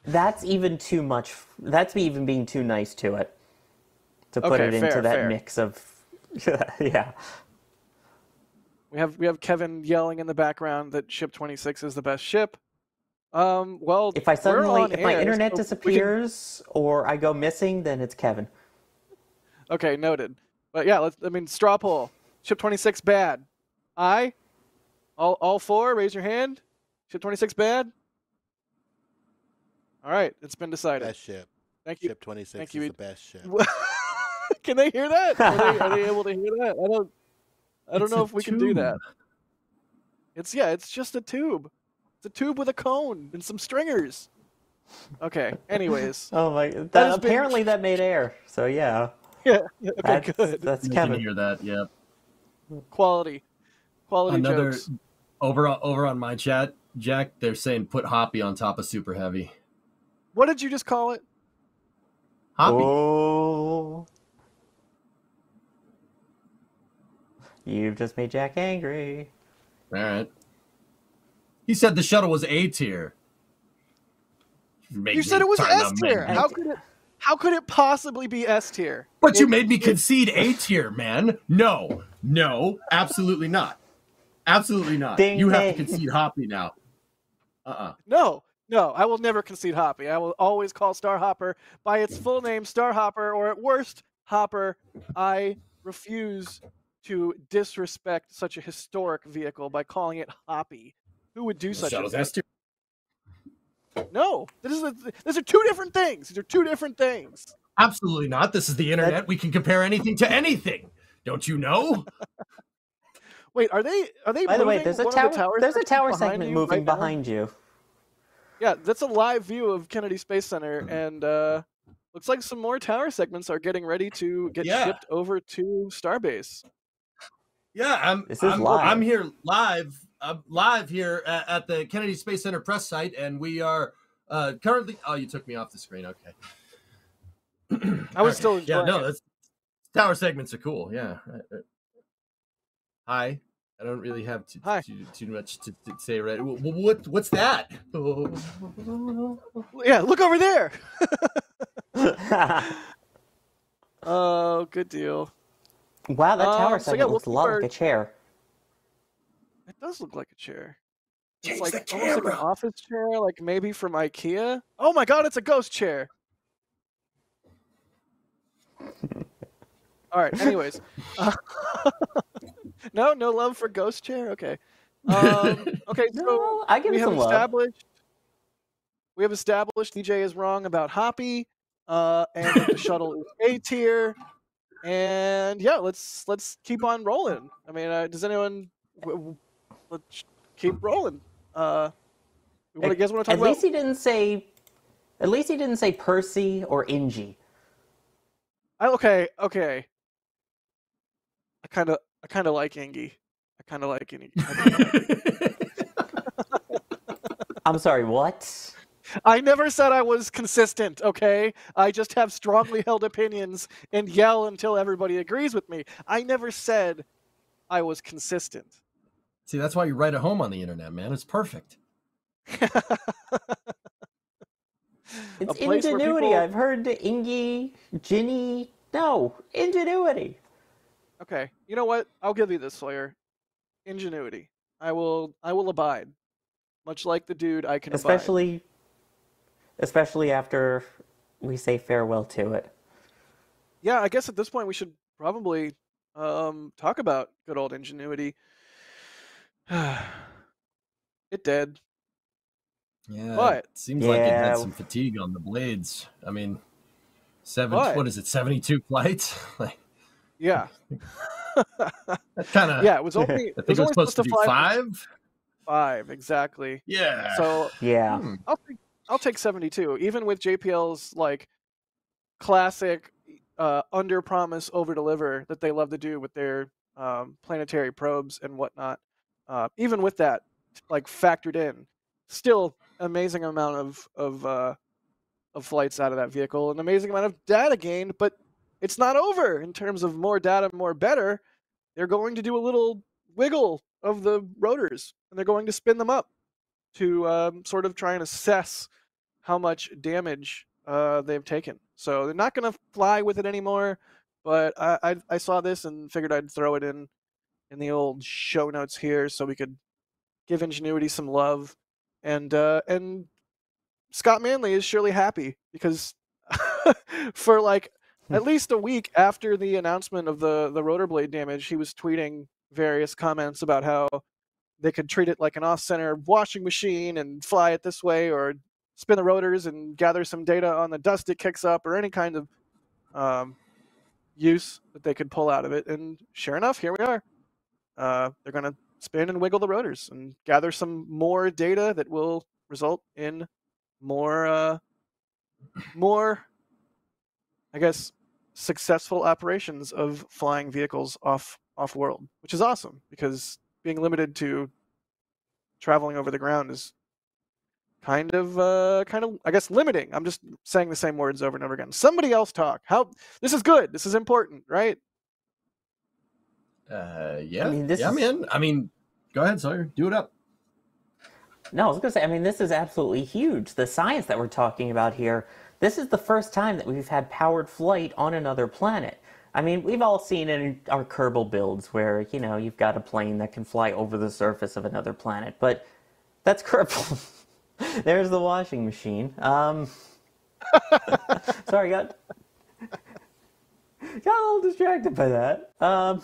That's even too much. That's even being too nice to it. To put okay, it fair, into that fair. mix of yeah. We have we have Kevin yelling in the background that Ship twenty-six is the best ship. Um, well, if I suddenly, if my internet disappears or I go missing, then it's Kevin. Okay, noted. But yeah, let's, I mean, straw poll. Ship twenty-six bad. Aye. All, all four, raise your hand. Ship twenty-six bad. All right, it's been decided. Best ship. Thank you. Ship twenty-six is the best ship. Can they hear that? Are they, are they able to hear that? I don't. I don't know if we can do that. It's yeah, it's just a tube. It's a tube with a cone and some stringers. Okay. Anyways. Oh my! That, that apparently been... that made air. So yeah. Yeah. yeah okay. That's, good. That's you Kevin. Can hear that? Yeah. Quality. Quality Another, jokes. Over over on my chat, Jack. They're saying put Hoppy on top of Super Heavy. What did you just call it? Hoppy. Oh. You've just made Jack angry. All right. He said the shuttle was A tier. You said it was S tier. How could it? How could it possibly be S tier? But it, you made me it, concede A tier, man. No, no, absolutely not. Absolutely not. Ding, you have ding. to concede Hoppy now. Uh-uh. No, no, I will never concede Hoppy. I will always call Starhopper by its full name, Starhopper, or at worst, Hopper. I refuse to disrespect such a historic vehicle by calling it Hoppy. Who would do such a thing? No, this is a, these are two different things. These are two different things. Absolutely not. This is the internet. That... We can compare anything to anything. Don't you know? Wait, are they? Are they? By the way, there's a tower. The there's a tower segment moving right behind you. Yeah, that's a live view of Kennedy Space Center, and uh, looks like some more tower segments are getting ready to get yeah. shipped over to Starbase. Yeah, I'm. This is I'm, live. I'm here live. I'm live here at the Kennedy Space Center press site, and we are uh, currently. Oh, you took me off the screen. Okay. I was still. Yeah, no, that's, tower segments are cool. Yeah. Hi. I don't really have too too, too much to, to say. Right. What What's that? Yeah. Look over there. Oh, good deal. Wow, that tower um, segment so yeah, looks a lot like a chair. It does look like a chair. It's like, the almost like an office chair, like maybe from IKEA. Oh my god, it's a ghost chair. All right, anyways. Uh, no, no love for ghost chair? Okay. Um, okay, so no, I give we have established love. We have established D J is wrong about Hoppy, uh, and the shuttle is A tier. And yeah, let's let's keep on rolling. I mean, uh, does anyone Let's keep rolling. Uh, what I guess want to talk about. At least he didn't say. At least he didn't say Percy or Ingy. I, okay, okay. I kind of, I kind of like Ingy. I kind of like Ingy. I'm sorry. What? I never said I was consistent, okay? I just have strongly held opinions and yell until everybody agrees with me. I never said I was consistent. See, that's why you write a home on the internet, man. It's perfect. It's ingenuity. People... I've heard Ingy, Ginny. No, ingenuity. Okay, you know what? I'll give you this, Sawyer. Ingenuity. I will. I will abide. Much like the dude, I can especially, abide. especially after we say farewell to it. yeah, I guess at this point we should probably um, talk about good old Ingenuity. It did. Yeah, but, it seems yeah. like it had some fatigue on the blades. I mean, seven. But, what is it? Seventy-two flights. Like, yeah. Kind of. Yeah, it was only. I think it was, it was supposed to be five. With, five, exactly. Yeah. So yeah, hmm. I'll take I'll take seventy-two, even with J P L's like classic uh, under promise over deliver that they love to do with their um, planetary probes and whatnot. Uh, even with that, like factored in, still amazing amount of of uh, of flights out of that vehicle, an amazing amount of data gained, but it's not over in terms of more data, more better. They're going to do a little wiggle of the rotors, and they're going to spin them up to um, sort of try and assess how much damage uh, they've taken. So they're not going to fly with it anymore, but I, I, I saw this and figured I'd throw it in in the old show notes here so we could give Ingenuity some love. And, uh, and Scott Manley is surely happy because for like at least a week after the announcement of the, the rotor blade damage, he was tweeting various comments about how they could treat it like an off-center washing machine and fly it this way or spin the rotors and gather some data on the dust it kicks up or any kind of um, use that they could pull out of it. And sure enough, here we are. Uh, they're going to spin and wiggle the rotors and gather some more data that will result in more, uh, more, I guess, successful operations of flying vehicles off off world, which is awesome because being limited to traveling over the ground is kind of uh, kind of I guess limiting. I'm just saying the same words over and over again. Somebody else talk. How this is good. This is important, right? Uh, yeah, I mean, this yeah, is... man. I mean, go ahead, Sawyer. Do it up. No, I was gonna say. I mean, this is absolutely huge. The science that we're talking about here. This is the first time that we've had powered flight on another planet. I mean, we've all seen in our Kerbal builds where, you know, you've got a plane that can fly over the surface of another planet, but that's Kerbal. There's the washing machine. Um, sorry, got, got a little distracted by that. Um,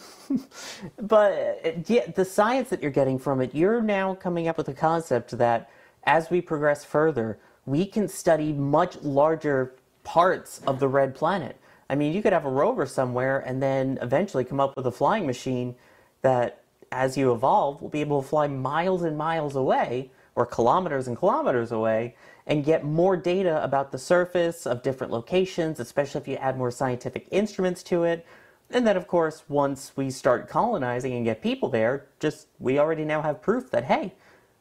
but yeah, the science that you're getting from it, you're now coming up with a concept that as we progress further, we can study much larger parts of the red planet. I mean, you could have a rover somewhere and then eventually come up with a flying machine that, as you evolve, will be able to fly miles and miles away, or kilometers and kilometers away, and get more data about the surface of different locations, especially if you add more scientific instruments to it. And then, of course, once we start colonizing and get people there, just we already now have proof that, hey,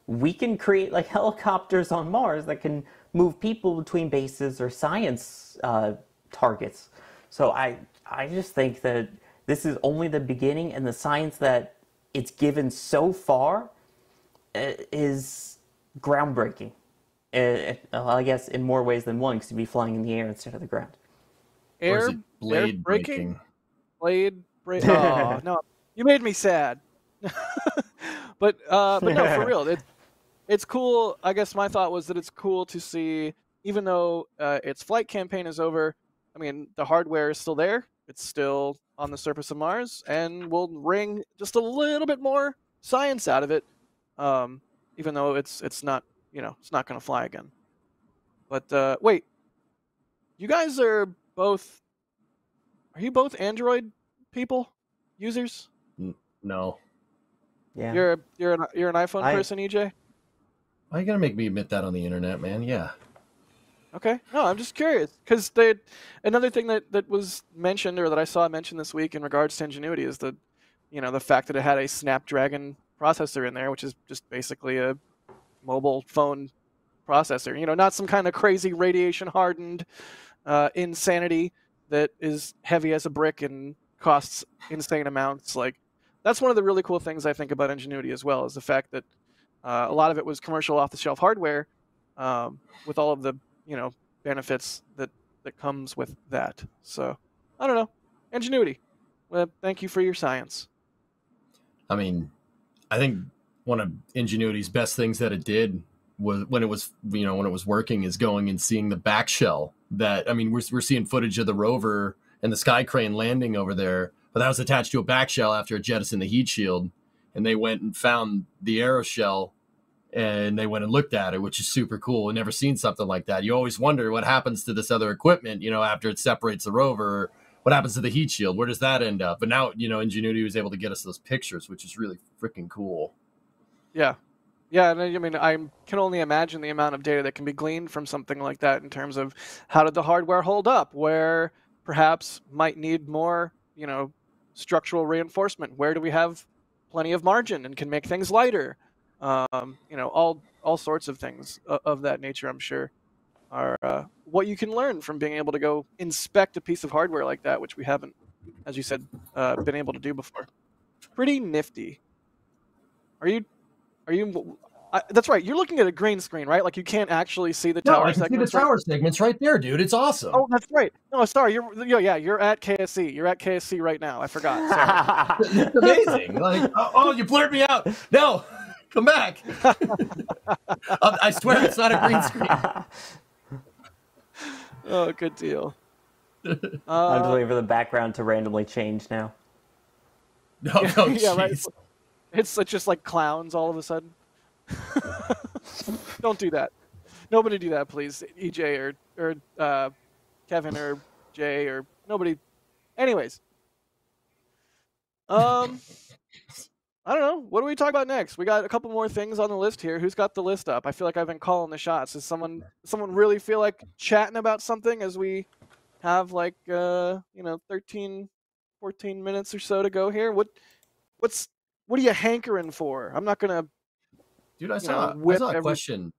we can create like helicopters on Mars that can move people between bases or science uh, targets. So I, I just think that this is only the beginning, and the science that it's given so far is groundbreaking. It, I guess in more ways than one, because you'd be flying in the air instead of the ground. Air, or is it blade air breaking? breaking? Blade breaking. Oh, no, you made me sad. but uh, but no, for real, it, It's cool. I guess my thought was that it's cool to see, even though uh, its flight campaign is over, I mean, the hardware is still there. It's still on the surface of Mars, and we'll wring just a little bit more science out of it, um, even though it's it's not, you know, it's not going to fly again. But uh, wait, you guys are both, are you both Android people, users? No. Yeah. You're, you're, an, you're an iPhone I... person, E J? Why are you going to make me admit that on the internet, man? Yeah. Okay. No, I'm just curious. Because another thing that, that was mentioned or that I saw mentioned this week in regards to Ingenuity is the, you know, the fact that it had a Snapdragon processor in there, which is just basically a mobile phone processor. You know, not some kind of crazy radiation-hardened uh, insanity that is heavy as a brick and costs insane amounts. Like, that's one of the really cool things I think about Ingenuity as well, is the fact that Uh, a lot of it was commercial off-the-shelf hardware, um, with all of the, you know, benefits that, that comes with that. So, I don't know. Ingenuity. Well, thank you for your science. I mean, I think one of Ingenuity's best things that it did was when it was, you know, when it was working is going and seeing the back shell. That, I mean, we're, we're seeing footage of the rover and the sky crane landing over there, but that was attached to a back shell after it jettisoned the heat shield. And they went and found the aero shell and they went and looked at it, which is super cool. I've never seen something like that. You always wonder what happens to this other equipment, you know, after it separates the rover. What happens to the heat shield? Where does that end up? But now, you know, Ingenuity was able to get us those pictures, which is really freaking cool. Yeah. Yeah, and I mean, I can only imagine the amount of data that can be gleaned from something like that in terms of how did the hardware hold up, where perhaps might need more, you know, structural reinforcement, where do we have plenty of margin and can make things lighter, um, you know, all all sorts of things of that nature, I'm sure, are uh, what you can learn from being able to go inspect a piece of hardware like that, which we haven't, as you said, uh, been able to do before. Pretty nifty. Are you... Are you? I, that's right. You're looking at a green screen, right? Like you can't actually see the tower. No, I can see the tower segments right there, dude. It's awesome. Oh, that's right. No, sorry. You're, you're yeah. You're at K S C. You're at K S C right now. I forgot. It's amazing. Like, oh, oh, you blurred me out. No, come back. I swear it's not a green screen. Oh, good deal. uh, I'm just waiting for the background to randomly change now. No, no, jeez. Yeah, right. It's, it's just like clowns all of a sudden. Don't do that. Nobody do that, please. E J or, or uh, Kevin or Jay or nobody. Anyways. Um, I don't know. What do we talk about next? We got a couple more things on the list here. Who's got the list up? I feel like I've been calling the shots. Does someone, someone really feel like chatting about something as we have like, uh, you know, thirteen, fourteen minutes or so to go here? What, what's... What are you hankering for? I'm not gonna. Dude, I saw, know, I saw a every... question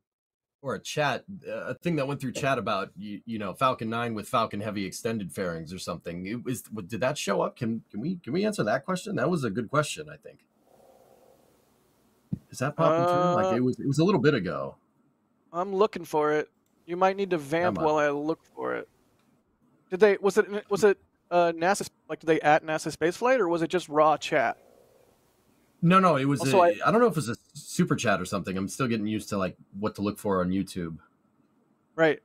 or a chat, a thing that went through chat about you, you know, Falcon nine with Falcon Heavy extended fairings or something. It was, did that show up? Can can we can we answer that question? That was a good question, I think. Is that popping uh, through? Like it was, it was a little bit ago. I'm looking for it. You might need to vamp while I look for it. Did they? Was it? Was it? Uh, NASA? Like, did they at NASA Spaceflight, or was it just raw chat? No, no, it was, also, a, I, I don't know if it was a super chat or something. I'm still getting used to like what to look for on YouTube. Right.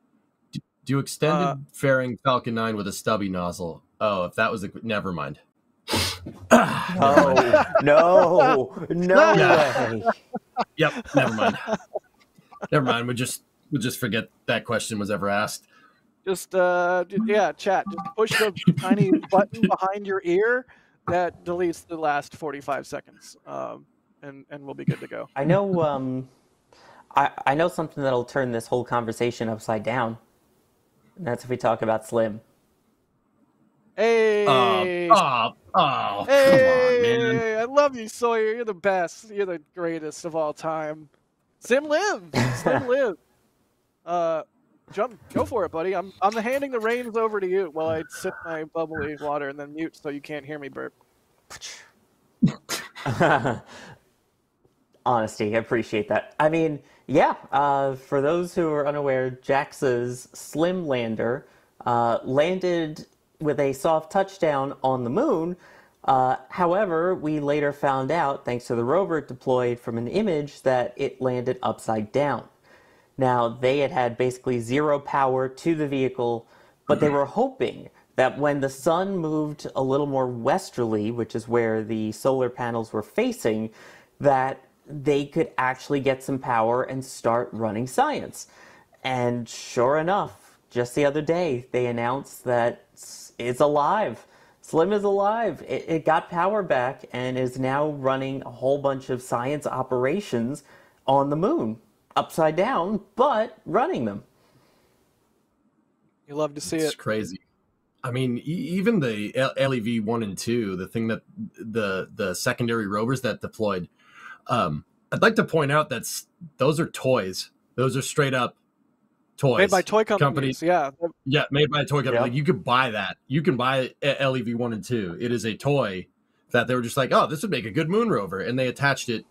Do, do extended uh, fairing Falcon nine with a stubby nozzle? Oh, if that was the, never mind. No, no, no. Way. Yep. Never mind. Never mind. We just, we just forget that question was ever asked. Just, uh, yeah, chat. Just push the tiny button behind your ear that deletes the last forty-five seconds, um, and and we'll be good to go. I know, um, I I know something that'll turn this whole conversation upside down. And that's if we talk about SLIM. Hey, uh, oh, oh, hey, come on, man! I love you, Sawyer. You're the best. You're the greatest of all time. SLIM lives. SLIM lives. Uh, jump, go for it, buddy. I'm I'm handing the reins over to you while I sip my bubbly water and then mute so you can't hear me burp. Honesty, I appreciate that. I mean, yeah, uh, for those who are unaware, JAXA's SLIM lander uh, landed with a soft touchdown on the moon. Uh, however, we later found out, thanks to the rover it deployed from an image, that it landed upside down. Now, they had had basically zero power to the vehicle, but they were hoping that when the sun moved a little more westerly, which is where the solar panels were facing, that they could actually get some power and start running science. And sure enough, just the other day, they announced that it's alive. SLIM is alive. It, it got power back and is now running a whole bunch of science operations on the moon. Upside down, but running them. You love to see it. It's crazy. I mean, e even the L E V one and two, the thing that the the secondary rovers that deployed, um, I'd like to point out that those are toys. Those are straight up toys. Made by toy companies. companies. Yeah. Yeah, made by a toy company. Yeah. Like, you could buy that. You can buy L E V one and two. It is a toy that they were just like, oh, this would make a good moon rover. And they attached it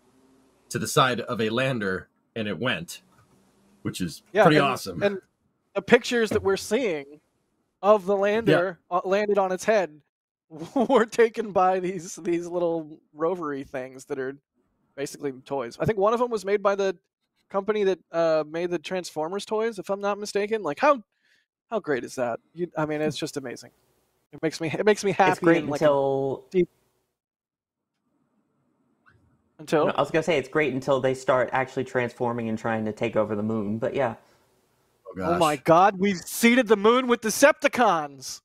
to the side of a lander. And it went, which is yeah, pretty and, awesome. And the pictures that we're seeing of the lander yeah. uh, landed on its head were taken by these these little rovery things that are basically toys. I think one of them was made by the company that uh, made the Transformers toys, if I'm not mistaken. Like, how how great is that? You, I mean, it's just amazing. It makes me it makes me happy. It's great like until deep... until no, I was gonna say it's great until they start actually transforming and trying to take over the moon. But yeah. Oh, gosh. Oh my God! We've seeded the moon with Decepticons.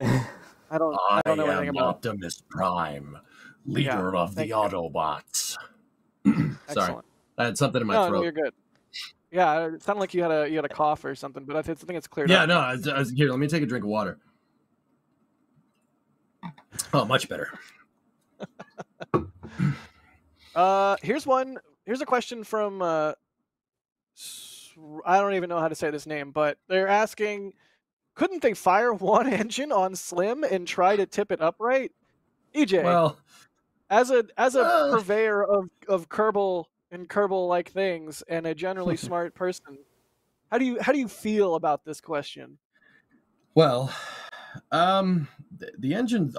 I don't. I, I don't know anything about Optimus Prime, leader yeah, of the you. Autobots. Sorry, excellent. I had something in my no, throat. No, you're good. Yeah, it sounded like you had a you had a cough or something, but I think it's cleared yeah, up. Yeah, no. I was, I was, here, let me take a drink of water. Oh, much better. uh, here's one. Here's a question from. Uh, I don't even know how to say this name, but they're asking, couldn't they fire one engine on SLIM and try to tip it upright? E J, well, as a as a uh, purveyor of of Kerbal and Kerbal like things and a generally smart person, how do you how do you feel about this question? Well, um, the, the engine.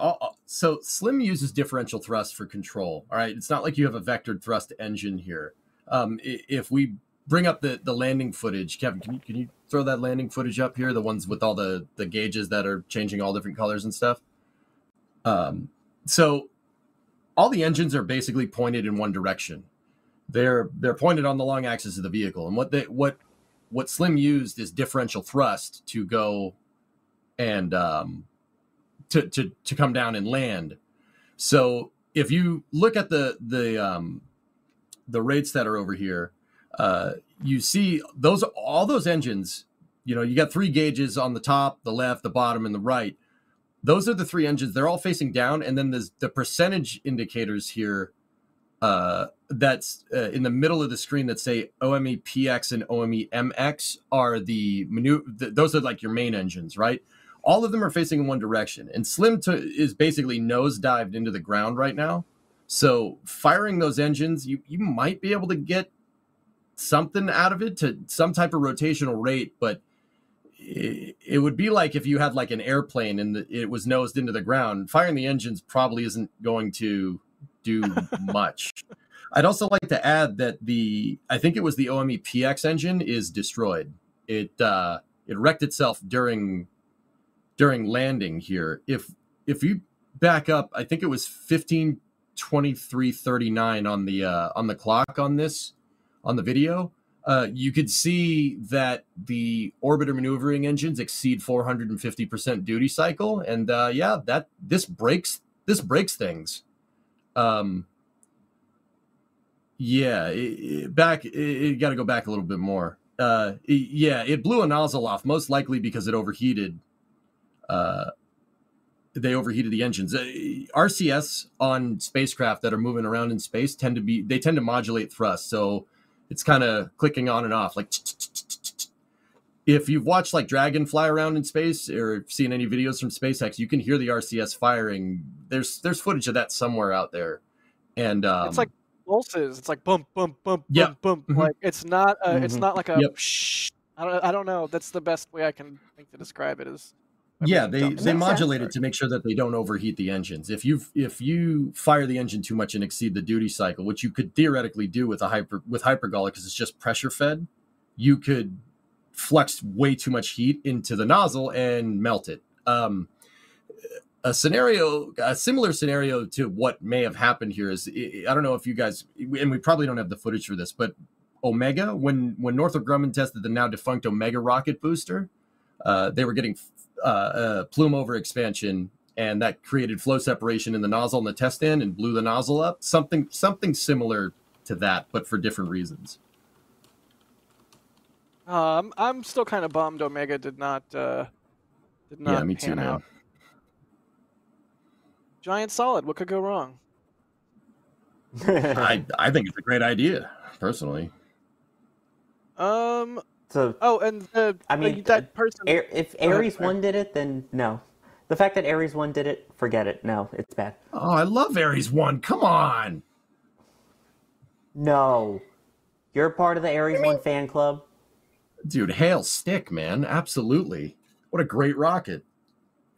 So SLIM uses differential thrust for control. All right, it's not like you have a vectored thrust engine here. Um, if we bring up the, the landing footage. Kevin, can you, can you throw that landing footage up here? The ones with all the, the gauges that are changing all different colors and stuff. Um, so all the engines are basically pointed in one direction. They're they're pointed on the long axis of the vehicle. And what they what what SLIM used is differential thrust to go and um to to to come down and land. So if you look at the the um the rates that are over here, Uh, you see those, all those engines, you know, you got three gauges on the top, the left, the bottom, and the right. Those are the three engines. They're all facing down. And then there's the percentage indicators here uh, that's uh, in the middle of the screen that say O M E P X and O M E M X are the manu- th- those are like your main engines, right? All of them are facing in one direction. And SLIM to- is basically nosedived into the ground right now. So firing those engines, you, you might be able to get something out of it to some type of rotational rate, but it, it would be like if you had like an airplane and the, it was nosed into the ground. Firing the engines probably isn't going to do much. I'd also like to add that the I think it was the O M E P X engine is destroyed. It uh, it wrecked itself during during landing here. If if you back up, I think it was fifteen twenty-three thirty-nine on the uh, on the clock on this. On the video, uh, you could see that the orbiter maneuvering engines exceed four hundred fifty percent duty cycle, and uh, yeah, that this breaks this breaks things. Um, yeah, it, it back it, it got to go back a little bit more. Uh, it, yeah, it blew a nozzle off, most likely because it overheated. Uh, they overheated the engines. Uh, R C S on spacecraft that are moving around in space tend to be they tend to modulate thrust, so it's kind of clicking on and off. Like if you've watched like Dragon fly around in space or seen any videos from SpaceX, you can hear the R C S firing. There's there's footage of that somewhere out there. And um, it's like pulses. It's like bump, bump, bump, yeah. bump, bump. Like it's not a, mm-hmm. it's not like a yep. shh. I don't I don't know. That's the best way I can think to describe it is. I mean, yeah, they, they modulate sense. it to make sure that they don't overheat the engines. If you if you fire the engine too much and exceed the duty cycle, which you could theoretically do with a hyper with hypergolic because it's just pressure fed, you could flux way too much heat into the nozzle and melt it. Um, a scenario, a similar scenario to what may have happened here is, I don't know if you guys, and we probably don't have the footage for this, but Omega, when when Northrop Grumman tested the now defunct Omega rocket booster, uh, they were getting Uh, uh, plume over expansion, and that created flow separation in the nozzle and the test end and blew the nozzle up. Something something similar to that, but for different reasons. Um, I'm still kind of bummed Omega did not uh, did not yeah, me pan too, out. Man. Giant solid. What could go wrong? I I think it's a great idea, personally. Um. So, oh, and uh, I mean, that person. If Ares one did it, then no. The fact that Ares one did it, forget it. No, it's bad. Oh, I love Ares one. Come on. No, you're part of the Ares one fan club, dude. Hail stick, man! Absolutely. What a great rocket.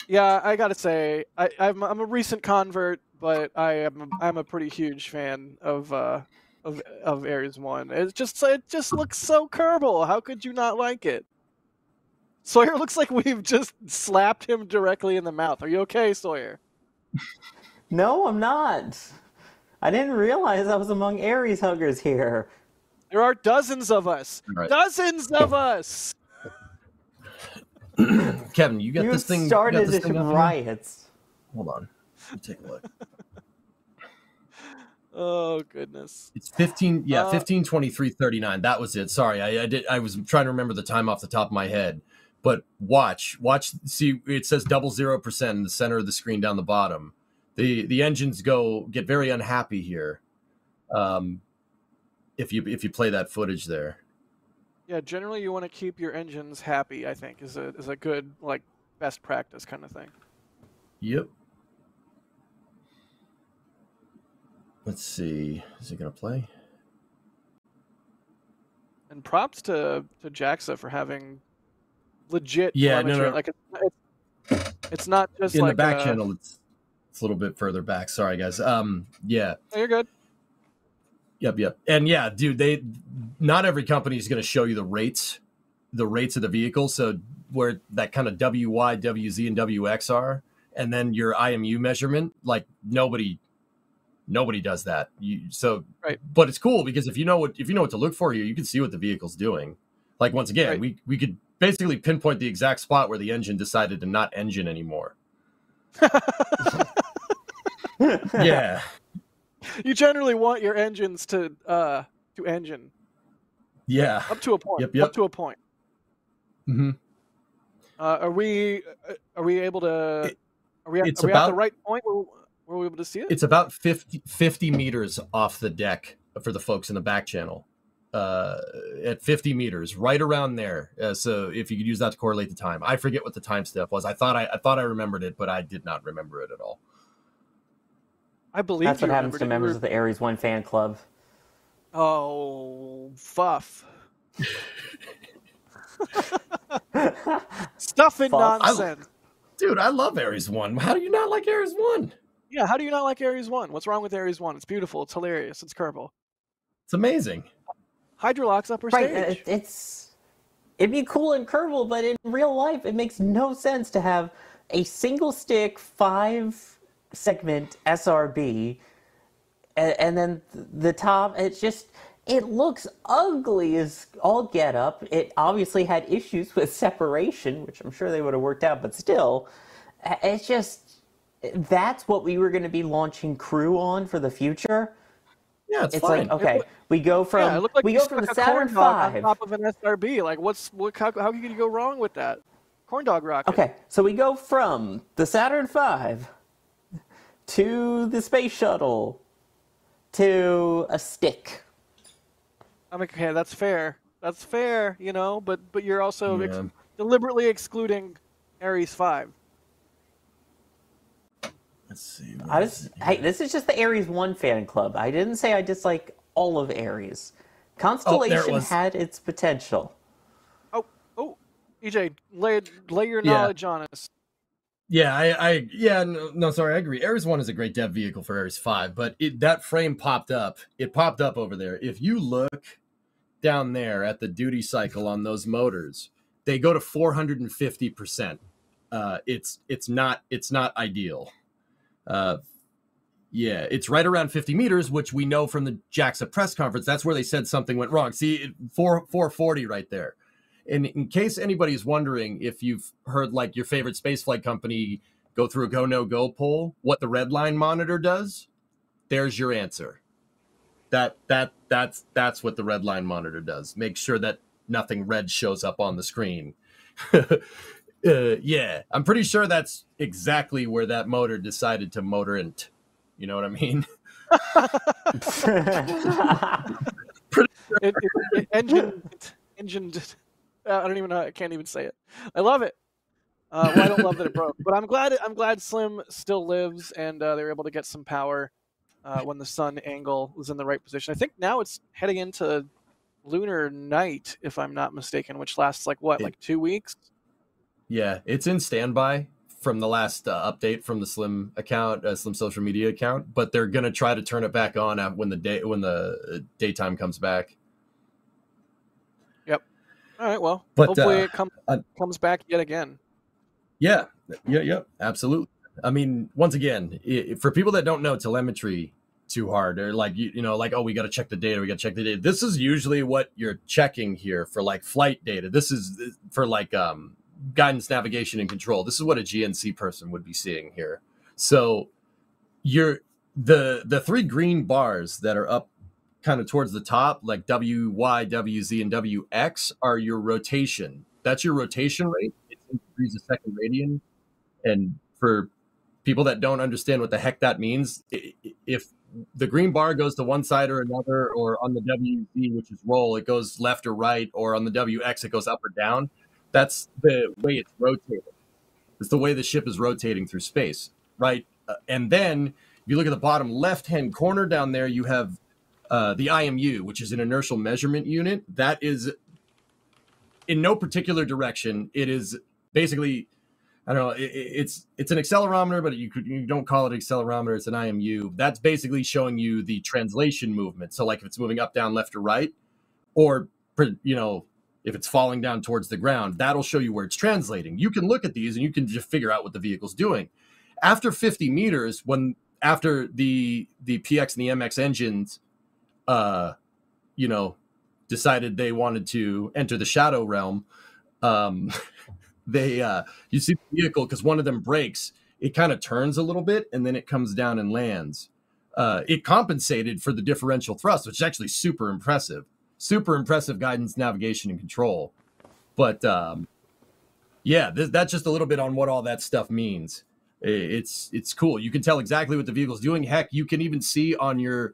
Yeah, I gotta say, I, I'm I'm a recent convert, but I am I'm a pretty huge fan of. Uh, Of, of Ares one. It's just it just looks so Kerbal. How could you not like it? Sawyer looks like we've just slapped him directly in the mouth. Are you okay, Sawyer? No, I'm not. I didn't realize I was among Ares huggers here. There are dozens of us. Right. Dozens of us. Kevin, you got you this thing. Started you got this thing riots. Hold on. Let me take a look. Oh goodness. It's fifteen. Yeah, uh, fifteen twenty-three thirty-nine. That was it. Sorry, I, I did. I was trying to remember the time off the top of my head. But watch, watch. See, it says double zero percent in the center of the screen down the bottom. The the engines go get very unhappy here. Um, if you if you play that footage there. Yeah, generally you want to keep your engines happy, I think, is a is a good like best practice kind of thing. Yep. Let's see. Is it gonna play? And props to to JAXA for having legit. Yeah, no, no. Like it's, it's not just in like the back a, channel. It's, it's a little bit further back. Sorry, guys. Um, yeah. No, you're good. Yep, yep, and yeah, dude. They not every company is going to show you the rates, the rates of the vehicle. So where that kind of W Y, W Z, and W X are, and then your I M U measurement, like nobody. Nobody does that. You, so, right. But it's cool because if you know what if you know what to look for here, you can see what the vehicle's doing. Like once again, right. we we could basically pinpoint the exact spot where the engine decided to not engine anymore. Yeah. You generally want your engines to uh to engine. Yeah. Up to a point. Yep, yep. Up to a point. Mm-hmm. Uh, are we are we able to? It, are we at, it's are we about, at the right point? Where, Were we able to see it? It's about fifty, fifty meters off the deck for the folks in the back channel. Uh, at fifty meters, right around there. Uh, so if you could use that to correlate the time, I forget what the time step was. I thought I, I thought I remembered it, but I did not remember it at all. I believe that's what happens to members of the Ares one fan club. Oh, fuff! Stuff and fuff. Nonsense, I, dude. I love Ares one. How do you not like Ares one? Yeah, how do you not like Ares one? What's wrong with Ares one? It's beautiful. It's hilarious. It's Kerbal. It's amazing. Hydrolock's upper right. stage. It, it's, it'd be cool in Kerbal, but in real life, it makes no sense to have a single stick, five-segment S R B, and, and then the top, it's just, it looks ugly as all get up. It obviously had issues with separation, which I'm sure they would have worked out, but still, it's just... That's what we were going to be launching crew on for the future. Yeah, it's, it's like okay, it, we go from yeah, like we go from the Saturn five on top of an S R B. Like, what's what? How, how can you go wrong with that? Corn dog rocket. Okay, so we go from the Saturn five to the space shuttle to a stick. I'm like, okay, that's fair. That's fair, you know. But but you're also yeah. ex deliberately excluding Ares five. Let's see. I was, hey, this is just the Ares one fan club. I didn't say I dislike all of Ares. Constellation oh, it had its potential. Oh, oh, E J, lay lay your knowledge yeah. on us. Yeah, I, I yeah, no, no, sorry, I agree. Ares one is a great dev vehicle for Ares five, but it, that frame popped up. It popped up over there. If you look down there at the duty cycle on those motors, they go to four hundred fifty percent. Uh, it's it's not it's not ideal. Uh, yeah, it's right around fifty meters, which we know from the JAXA press conference. That's where they said something went wrong. See, four forty right there. And in case anybody's wondering if you've heard like your favorite spaceflight company go through a go, no, go poll, what the red line monitor does, there's your answer. That, that, that's, that's what the red line monitor does. Make sure that nothing red shows up on the screen. Uh, yeah, I'm pretty sure that's exactly where that motor decided to motor and, you know what I mean? Pretty sure. It, it, it engined, engined uh, I don't even know. I can't even say it. I love it. Uh, well, I don't love that it broke, but I'm glad. I'm glad SLIM still lives, and uh, they were able to get some power uh, when the sun angle was in the right position. I think now it's heading into lunar night, if I'm not mistaken, which lasts like what, like two weeks. Yeah, it's in standby from the last uh, update from the SLIM account, uh, SLIM social media account. But they're gonna try to turn it back on when the day when the daytime comes back. Yep. All right. Well, but, hopefully uh, it comes uh, comes back yet again. Yeah. Yeah. Yeah. Absolutely. I mean, once again, it, for people that don't know telemetry too hard, or like, you, you know, like, oh, we got to check the data. We got to check the data. This is usually what you're checking here for, like, flight data. This is for, like, um, guidance, navigation, and control. This is what a G N C person would be seeing here. So you're the the three green bars that are up kind of towards the top, like W, Y, W, Z, and W, X, are your rotation. That's your rotation rate. It's in degrees a second radian. And for people that don't understand what the heck that means, if the green bar goes to one side or another, or on the W Z, which is roll, it goes left or right, or on the W X, it goes up or down. That's the way it's rotating. It's the way the ship is rotating through space, right? Uh, and then if you look at the bottom left-hand corner down there, you have uh, the I M U, which is an inertial measurement unit. That is in no particular direction. It is basically, I don't know, it, it's it's an accelerometer, but you could you don't call it accelerometer. It's an I M U. That's basically showing you the translation movement. So, like, if it's moving up, down, left, or right, or, you know, if it's falling down towards the ground, that'll show you where it's translating. You can look at these and you can just figure out what the vehicle's doing. After fifty meters, when after the the P X and the M X engines, uh, you know, decided they wanted to enter the shadow realm, um, they uh, you see the vehicle, because one of them breaks, it kind of turns a little bit and then it comes down and lands. Uh, it compensated for the differential thrust, which is actually super impressive. Super impressive guidance, navigation, and control. But um, yeah, th that's just a little bit on what all that stuff means. It's it's cool. You can tell exactly what the vehicle's doing. Heck, you can even see on your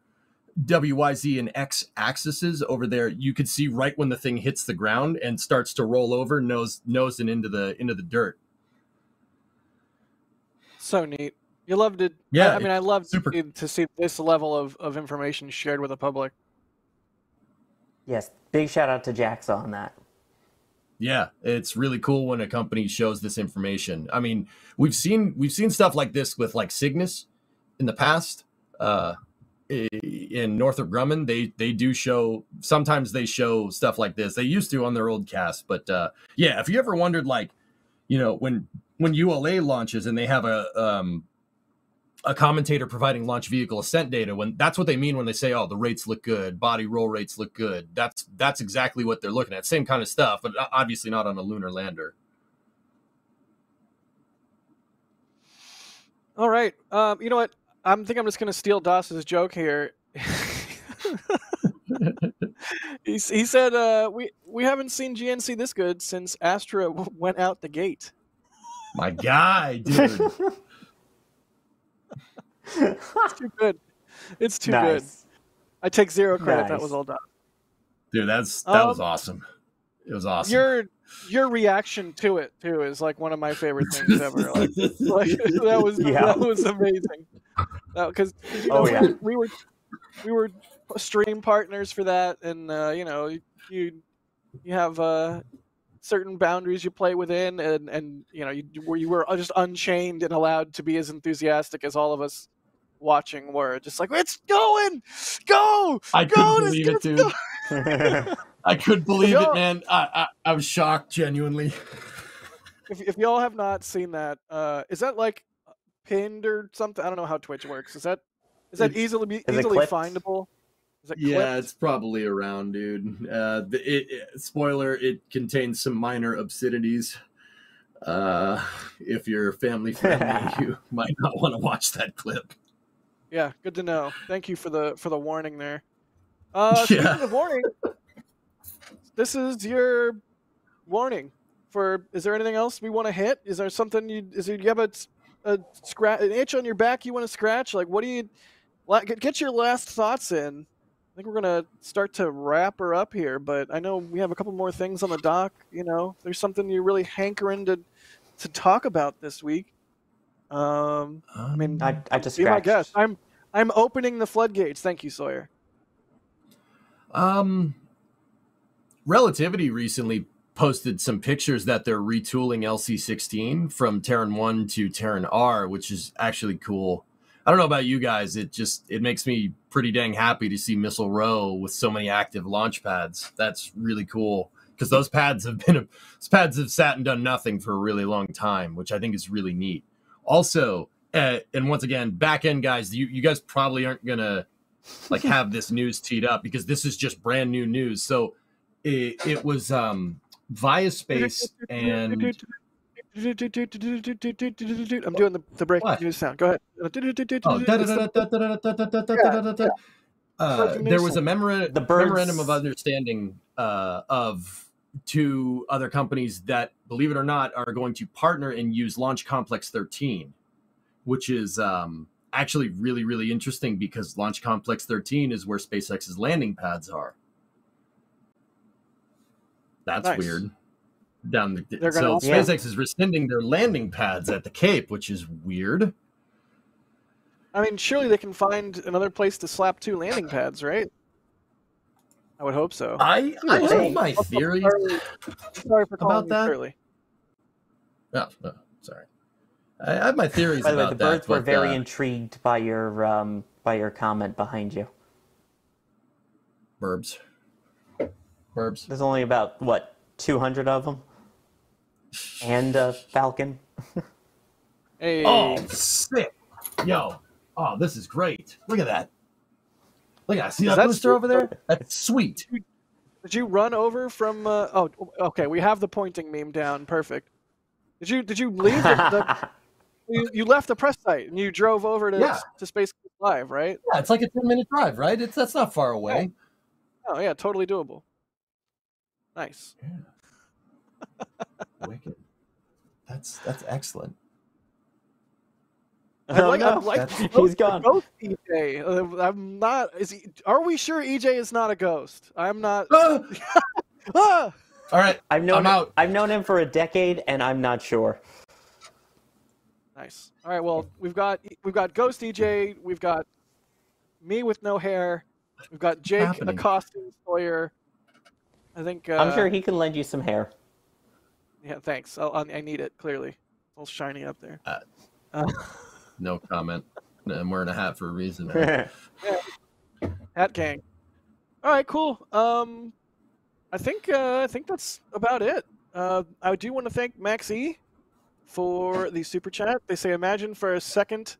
W, Y, Z, and X axes over there, you can see right when the thing hits the ground and starts to roll over, nose nose and into the into the dirt. So neat. You loved it. Yeah, I, I mean, I loved super to, to see this level of of information shared with the public. Yes, big shout out to JAXA on that. Yeah, it's really cool when a company shows this information. I mean, we've seen we've seen stuff like this with, like, Cygnus in the past. Uh, in Northrop Grumman, they they do show, sometimes they show stuff like this. They used to on their old cast, but uh, yeah, if you ever wondered, like, you know, when when U L A launches and they have a um, a commentator providing launch vehicle ascent data, when that's what they mean when they say, oh, the rates look good, body roll rates look good. That's that's exactly what they're looking at. Same kind of stuff, but obviously not on a lunar lander. All right. Um, you know what? I'm think I'm just going to steal Doss's joke here. he, he said, uh, we, we haven't seen G N C this good since Astra went out the gate. My guy, dude. It's too good. It's too nice. Good. I take zero credit. Nice. That was all done. Dude, that's that um, was awesome. It was awesome. Your your reaction to it too is, like, one of my favorite things ever. Like, like that was yeah. that was amazing. Because you know, oh, yeah. we were we were stream partners for that, and uh, you know you you have uh, certain boundaries you play within, and and you know you were you were just unchained and allowed to be as enthusiastic as all of us watching were, just like, it's going, go, I go, couldn't believe it, dude. I couldn't believe it, man. I, I I was shocked, genuinely. If if y'all have not seen that, uh, is that like pinned or something? I don't know how Twitch works. Is that is that it's, easily easily findable? Is it yeah, clipped? It's probably around, dude. Uh, the, it, it, spoiler: it contains some minor obscenities. Uh, if you're family friendly, you might not want to watch that clip. Yeah, good to know. Thank you for the for the warning there. Uh, speaking yeah. of warning, this is your warning for. Is there anything else we want to hit? Is there something you is there, you have a, a scratch an itch on your back you want to scratch? Like, what do you like? Get your last thoughts in. I think we're gonna start to wrap her up here, but I know we have a couple more things on the dock. You know, if there's something you're really hankering to to talk about this week. Um, I mean, I, I just be my guest. I'm I'm opening the floodgates. Thank you, Sawyer. Um, Relativity recently posted some pictures that they're retooling L C sixteen from Terran one to Terran R, which is actually cool. I don't know about you guys, it just it makes me pretty dang happy to see Missile Row with so many active launch pads. That's really cool. because those pads have been those pads have sat and done nothing for a really long time, which I think is really neat. Also, uh, and once again, back end guys, you you guys probably aren't gonna like have this news teed up because this is just brand new news. So it, it was um, Viaspace and. I'm doing the, the breaking what? news sound. Go ahead. Oh, uh, there was a memora the memorandum of understanding uh, of two other companies that, believe it or not, are going to partner and use Launch Complex thirteen, which is um, actually really, really interesting because Launch Complex thirteen is where SpaceX's landing pads are. That's nice. Weird. Down the so SpaceX yeah. is rescinding their landing pads at the Cape, which is weird. I mean, surely they can find another place to slap two landing pads, right? I would hope so. I, I know hey, my theory sorry for calling about that. Early. No, no, sorry. I have my theories about that. By the way, the birds that, were but, very uh, intrigued by your um, by your comment behind you. Burbs. Burbs. There's only about what two hundred of them. And uh, Falcon. Hey. Oh, sick. Yo. Oh, this is great. Look at that. Look at that. See that booster over there? That's sweet. Did you run over from... Uh, oh, okay. We have the pointing meme down. Perfect. Did you Did you leave the... the you, you left the press site and you drove over to, yeah. to Space Live, right? Yeah, it's like a ten-minute drive, right? It's That's not far away. Oh, oh yeah. Totally doable. Nice. Yeah. Wicked. That's that's excellent. I like, oh, no. I'm like he's gone. Ghost E J. I'm not. Is he, are we sure E J is not a ghost? I'm not. Ah! Ah! All right. I've known I'm him, out. I've known him for a decade, and I'm not sure. Nice. All right. Well, we've got we've got Ghost E J. We've got me with no hair. We've got Jake, a costume Sawyer. I think uh, I'm sure he can lend you some hair. Yeah, thanks. I'll, I need it, clearly. It's all shiny up there. Uh, uh. No comment. I'm wearing a hat for a reason. Right? Yeah. Hat gang. All right, cool. Um, I think uh, I think that's about it. Uh, I do want to thank Max E for the super chat. They say, imagine for a second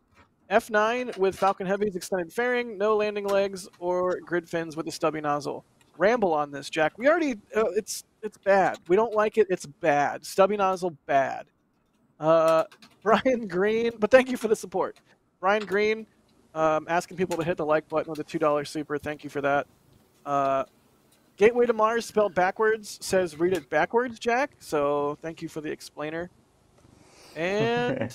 F nine with Falcon Heavy's extended fairing, no landing legs or grid fins with a stubby nozzle. Ramble on this, Jack. We already uh, it's it's bad. We don't like it. It's bad. Stubby nozzle, bad. Uh, Brian Green, but thank you for the support. Brian Green, um, asking people to hit the like button with a two dollar super. Thank you for that. Uh, Gateway to Mars spelled backwards says read it backwards, Jack. So thank you for the explainer. And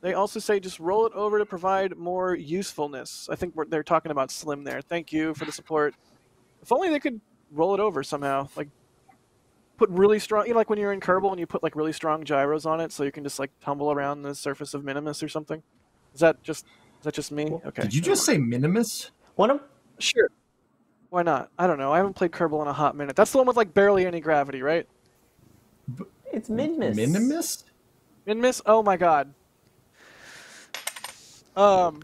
they also say just roll it over to provide more usefulness. I think we're, they're talking about Slim there. Thank you for the support. If only they could roll it over somehow, like put really strong, you know, like when you're in Kerbal and you put like really strong gyros on it, so you can just like tumble around the surface of Minimus or something. Is that just is that just me? Okay. Did you just say Minimus? One of sure. Why not? I don't know. I haven't played Kerbal in a hot minute. That's the one with like barely any gravity, right? It's Minimus. Minimus. Minimus. Oh my god. Um.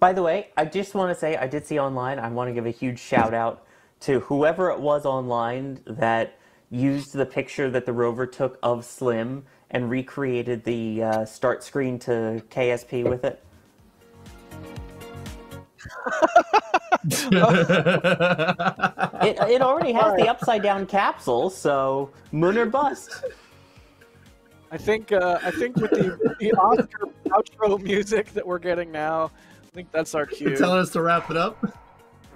By the way, I just want to say I did see online, I want to give a huge shout out to whoever it was online that used the picture that the rover took of Slim and recreated the uh, start screen to K S P with it. it, it already has the upside down capsule, so moon or bust. I think, uh, I think with the, the Oscar outro music that we're getting now, I think that's our cue. You're telling us to wrap it up?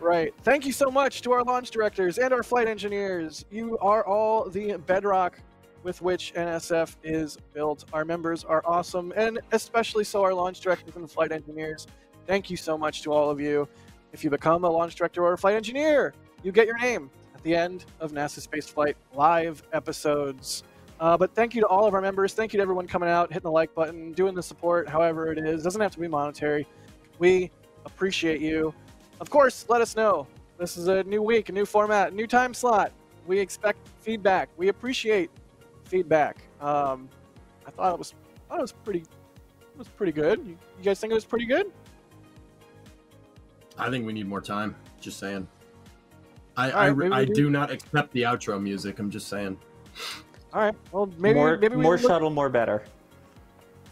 Right. Thank you so much to our launch directors and our flight engineers. You are all the bedrock with which N S F is built. Our members are awesome, and especially so our launch directors and flight engineers. Thank you so much to all of you. If you become a launch director or a flight engineer, you get your name at the end of NASA Space Flight Live episodes. Uh, but thank you to all of our members. Thank you to everyone coming out, hitting the like button, doing the support, however it is. It doesn't have to be monetary. We appreciate you. Of course, let us know. This is a new week, a new format, a new time slot. We expect feedback. We appreciate feedback. Um, I thought it was, I thought it was pretty, it was pretty good. You, you guys think it was pretty good? I think we need more time. Just saying. I right, I, maybe I maybe. do not accept the outro music. I'm just saying. All right. Well, maybe more, maybe more shuttle, more better.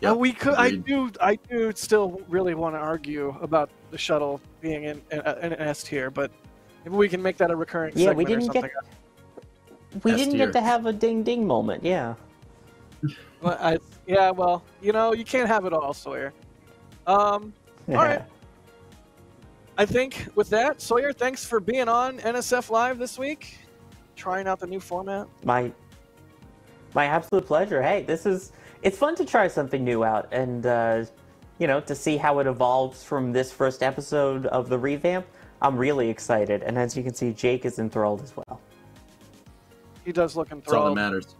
Yeah, uh, we could. Agreed. I do. I do still really want to argue about the shuttle being in an S tier, but maybe we can make that a recurring. Yeah, segment we didn't or something. get. We S didn't tier. get to have a ding ding moment. Yeah. Well, I, yeah. Well, you know, you can't have it all, Sawyer. Um. Yeah. All right. I think with that, Sawyer, thanks for being on N S F Live this week, trying out the new format. My, my absolute pleasure. Hey, this is, it's fun to try something new out and, uh, you know, to see how it evolves from this first episode of the revamp. I'm really excited. And as you can see, Jake is enthralled as well. He does look enthralled. That's all that matters.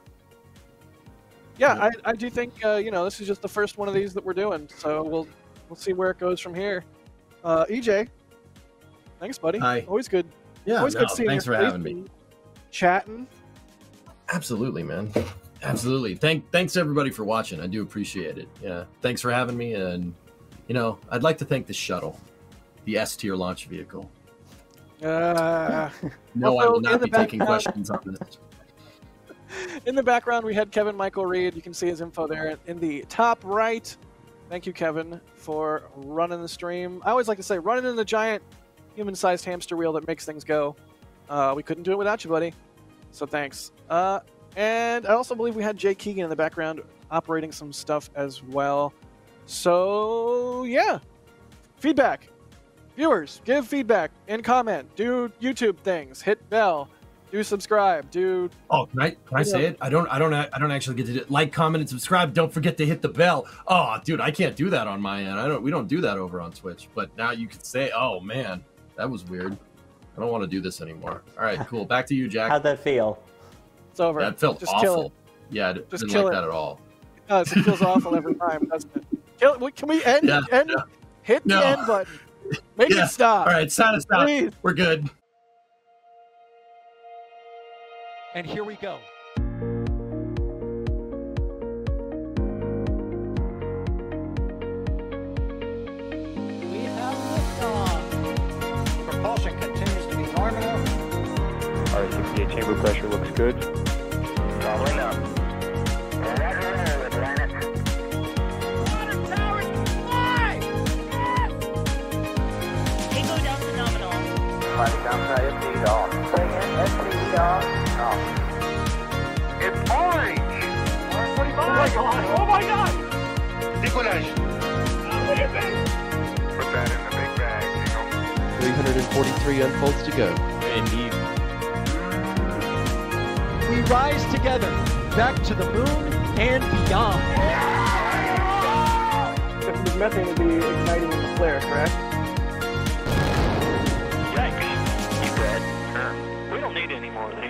Yeah, yeah. I, I do think, uh, you know, this is just the first one of these that we're doing. So we'll, we'll see where it goes from here. Uh, E J. Thanks, buddy. Hi. Always good. Yeah, always no, good seeing thanks you. for having me. Chatting. Absolutely, man. Absolutely. Thank, thanks, everybody, for watching. I do appreciate it. Yeah. Thanks for having me. And, you know, I'd like to thank the shuttle, the S-tier launch vehicle. Uh, no, I will not be taking questions on this. In the background, we had Kevin Michael Reed. You can see his info there in the top right. Thank you, Kevin, for running the stream. I always like to say, running in the giant human-sized hamster wheel that makes things go. Uh, we couldn't do it without you, buddy. So thanks. Uh, and I also believe we had Jay Keegan in the background operating some stuff as well. So yeah, feedback. Viewers, give feedback and comment. Do YouTube things. Hit bell. Do subscribe. Do oh, can I, can I say it? I don't. I don't. I don't actually get to do it. Like, comment, and subscribe. Don't forget to hit the bell. Oh, dude, I can't do that on my end. I don't. We don't do that over on Twitch. But now you can say, oh man. That was weird. I don't want to do this anymore. All right, cool. Back to you, Jack. How'd that feel? It's over. That felt Just awful. It. Yeah, I didn't Just like it. that at all. It does. It feels awful every time, doesn't it? Kill, can we end? Yeah, end yeah. Hit no. the end button. Make yeah. it stop. All right, sound it stop. Please. We're good. And here we go. We have liftoff. Propulsion continues to be normal. R sixty-eight chamber pressure looks good. Following up. Roger, Atlantis. Water towers, fly! Yes! Echo down phenomenal. Flight downside of speed off. Bring it off. It's orange! Oh my god! Oh my god! Decollage! Look at that! Put that in the big bag, you know? three forty-three unfolds to go. Indeed. We rise together, back to the moon and beyond. Yeah! If there's methane to be igniting in the flare, correct? Yikes! You bet. Uh, we don't need any more of these.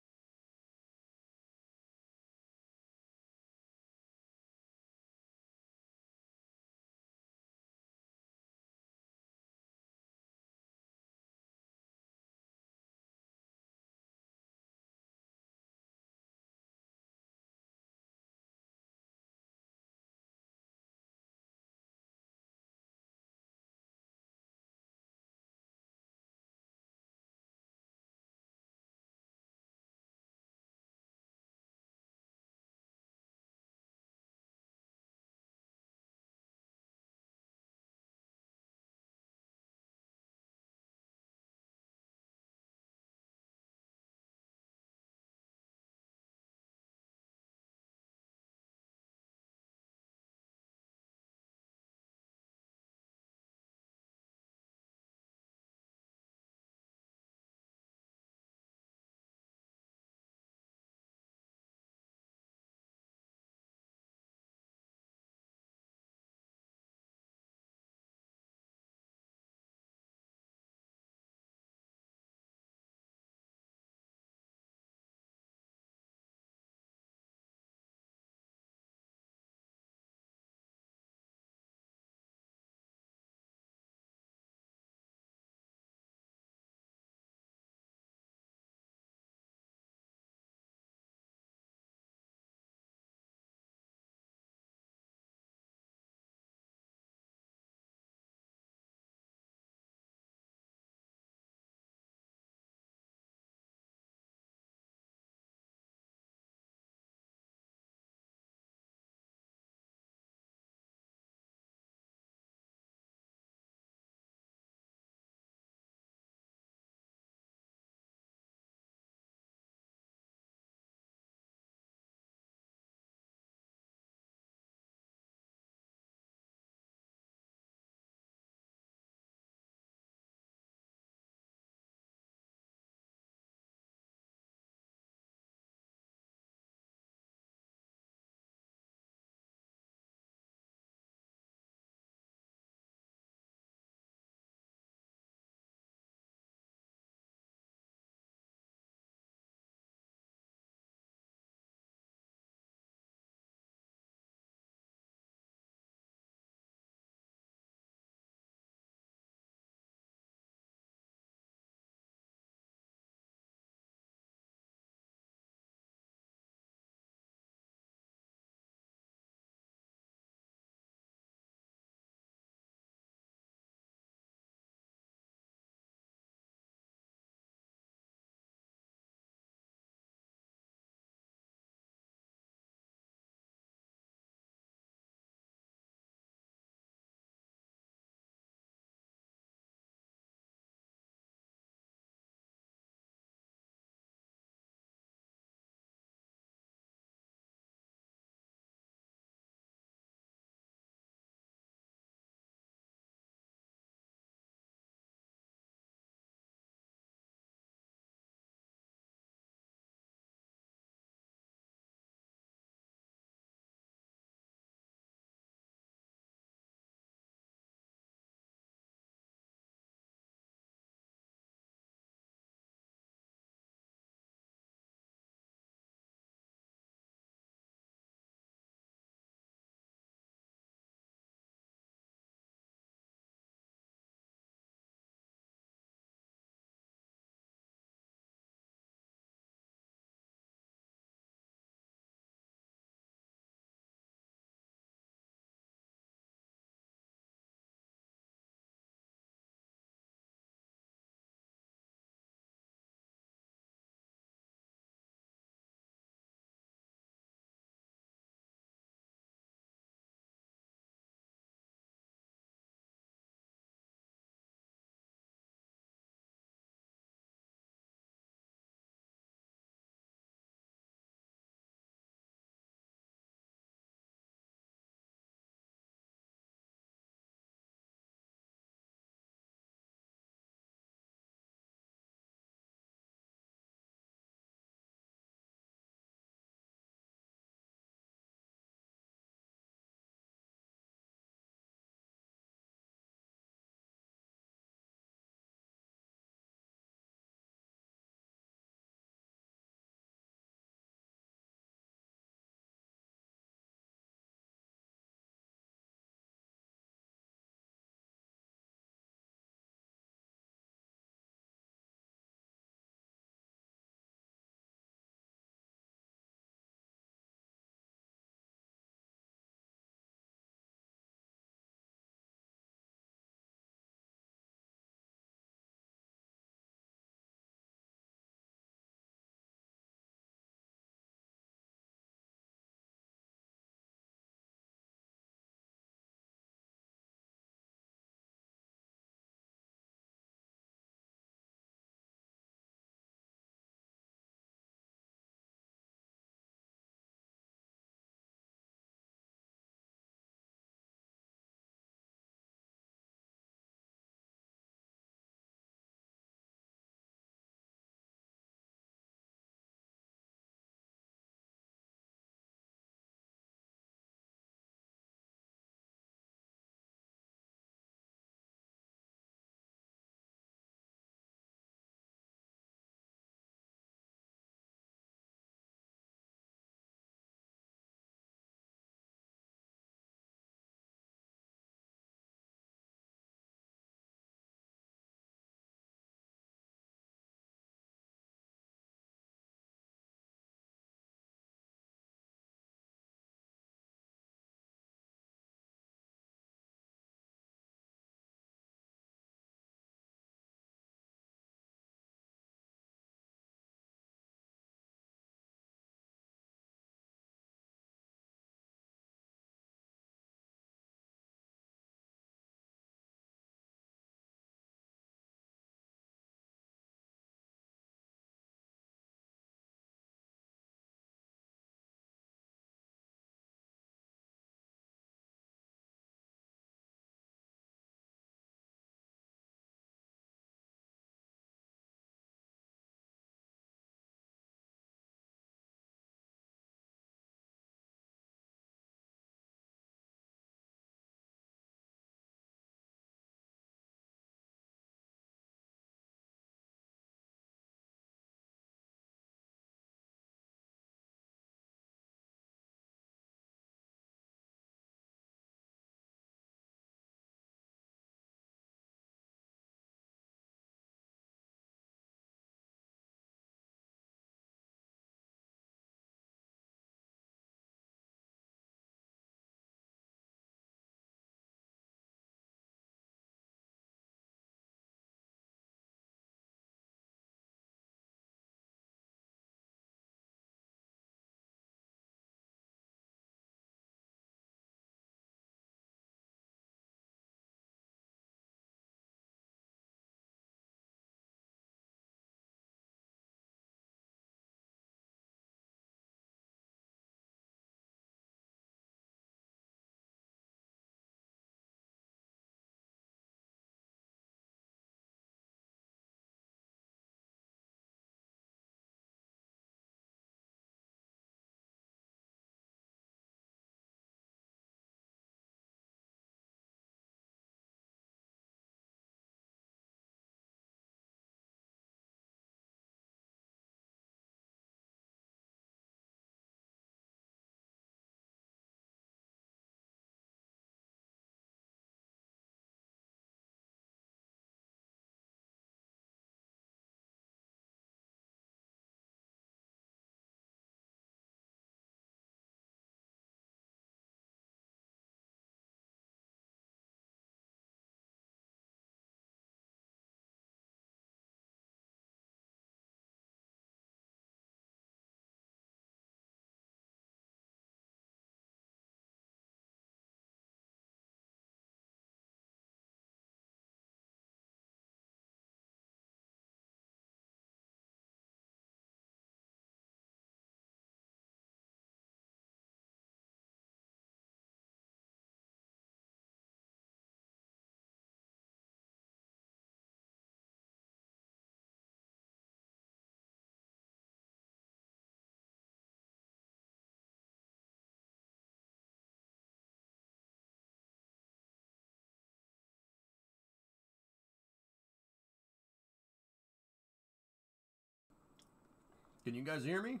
Can you guys hear me?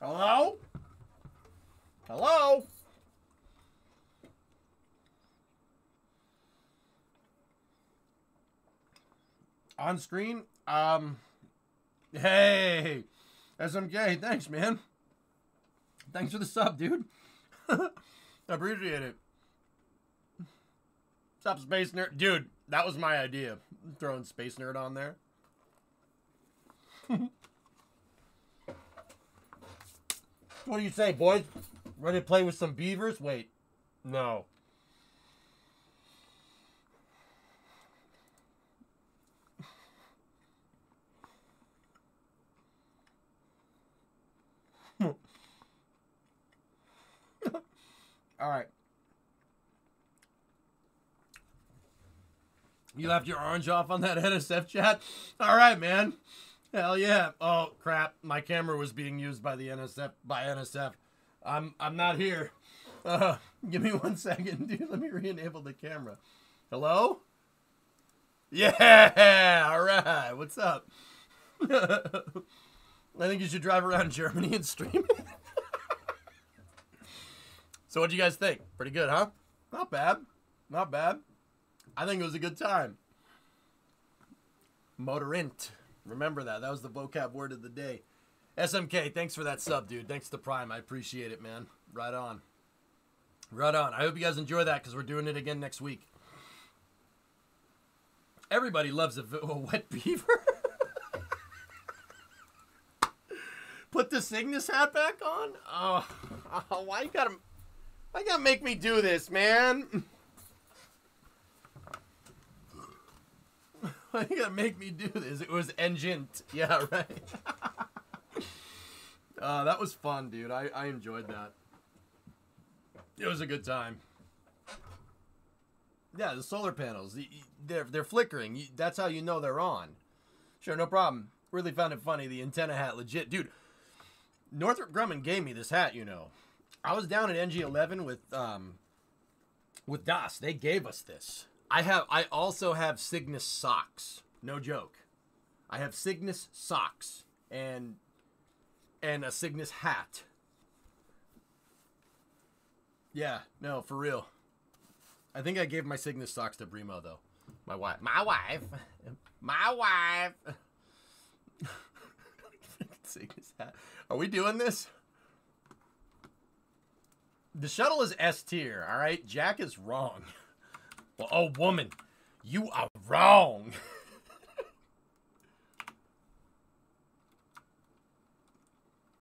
Hello? Hello? On screen? Um, hey, S M K, thanks, man. Thanks for the sub, dude. I appreciate it. What's up, Space Nerd? Dude, that was my idea, throwing Space Nerd on there. What do you say, boys? Ready to play with some beavers? Wait, no. All right. You left your orange off on that N S F chat? All right, man. Hell yeah. Oh, crap. My camera was being used by the N S F. By N S F. I'm, I'm not here. Uh, give me one second, dude. Let me re-enable the camera. Hello? Yeah. All right. What's up? I think you should drive around Germany and stream it. So what do you guys think? Pretty good, huh? Not bad. Not bad. I think it was a good time. Motorint. Remember that. That was the vocab word of the day. S M K, thanks for that sub, dude. Thanks to Prime. I appreciate it, man. Right on. Right on. I hope you guys enjoy that because we're doing it again next week. Everybody loves a, a wet beaver. Put the Cygnus hat back on? Oh, oh why you gotta... Why you gotta make me do this, man? Why you gotta make me do this? It was N G twenty. Yeah, right. uh, that was fun, dude. I, I enjoyed that. It was a good time. Yeah, the solar panels. They're, they're flickering. That's how you know they're on. Sure, no problem. Really found it funny. The antenna hat, legit. Dude, Northrop Grumman gave me this hat, you know. I was down at N G eleven with um, with Das. They gave us this. I have. I also have Cygnus socks. No joke. I have Cygnus socks and and a Cygnus hat. Yeah. No, for real. I think I gave my Cygnus socks to Brimo though. My wife. My wife. My wife. Cygnus hat. Are we doing this? The shuttle is S tier, all right? Jack is wrong. Well, oh, woman, you are wrong.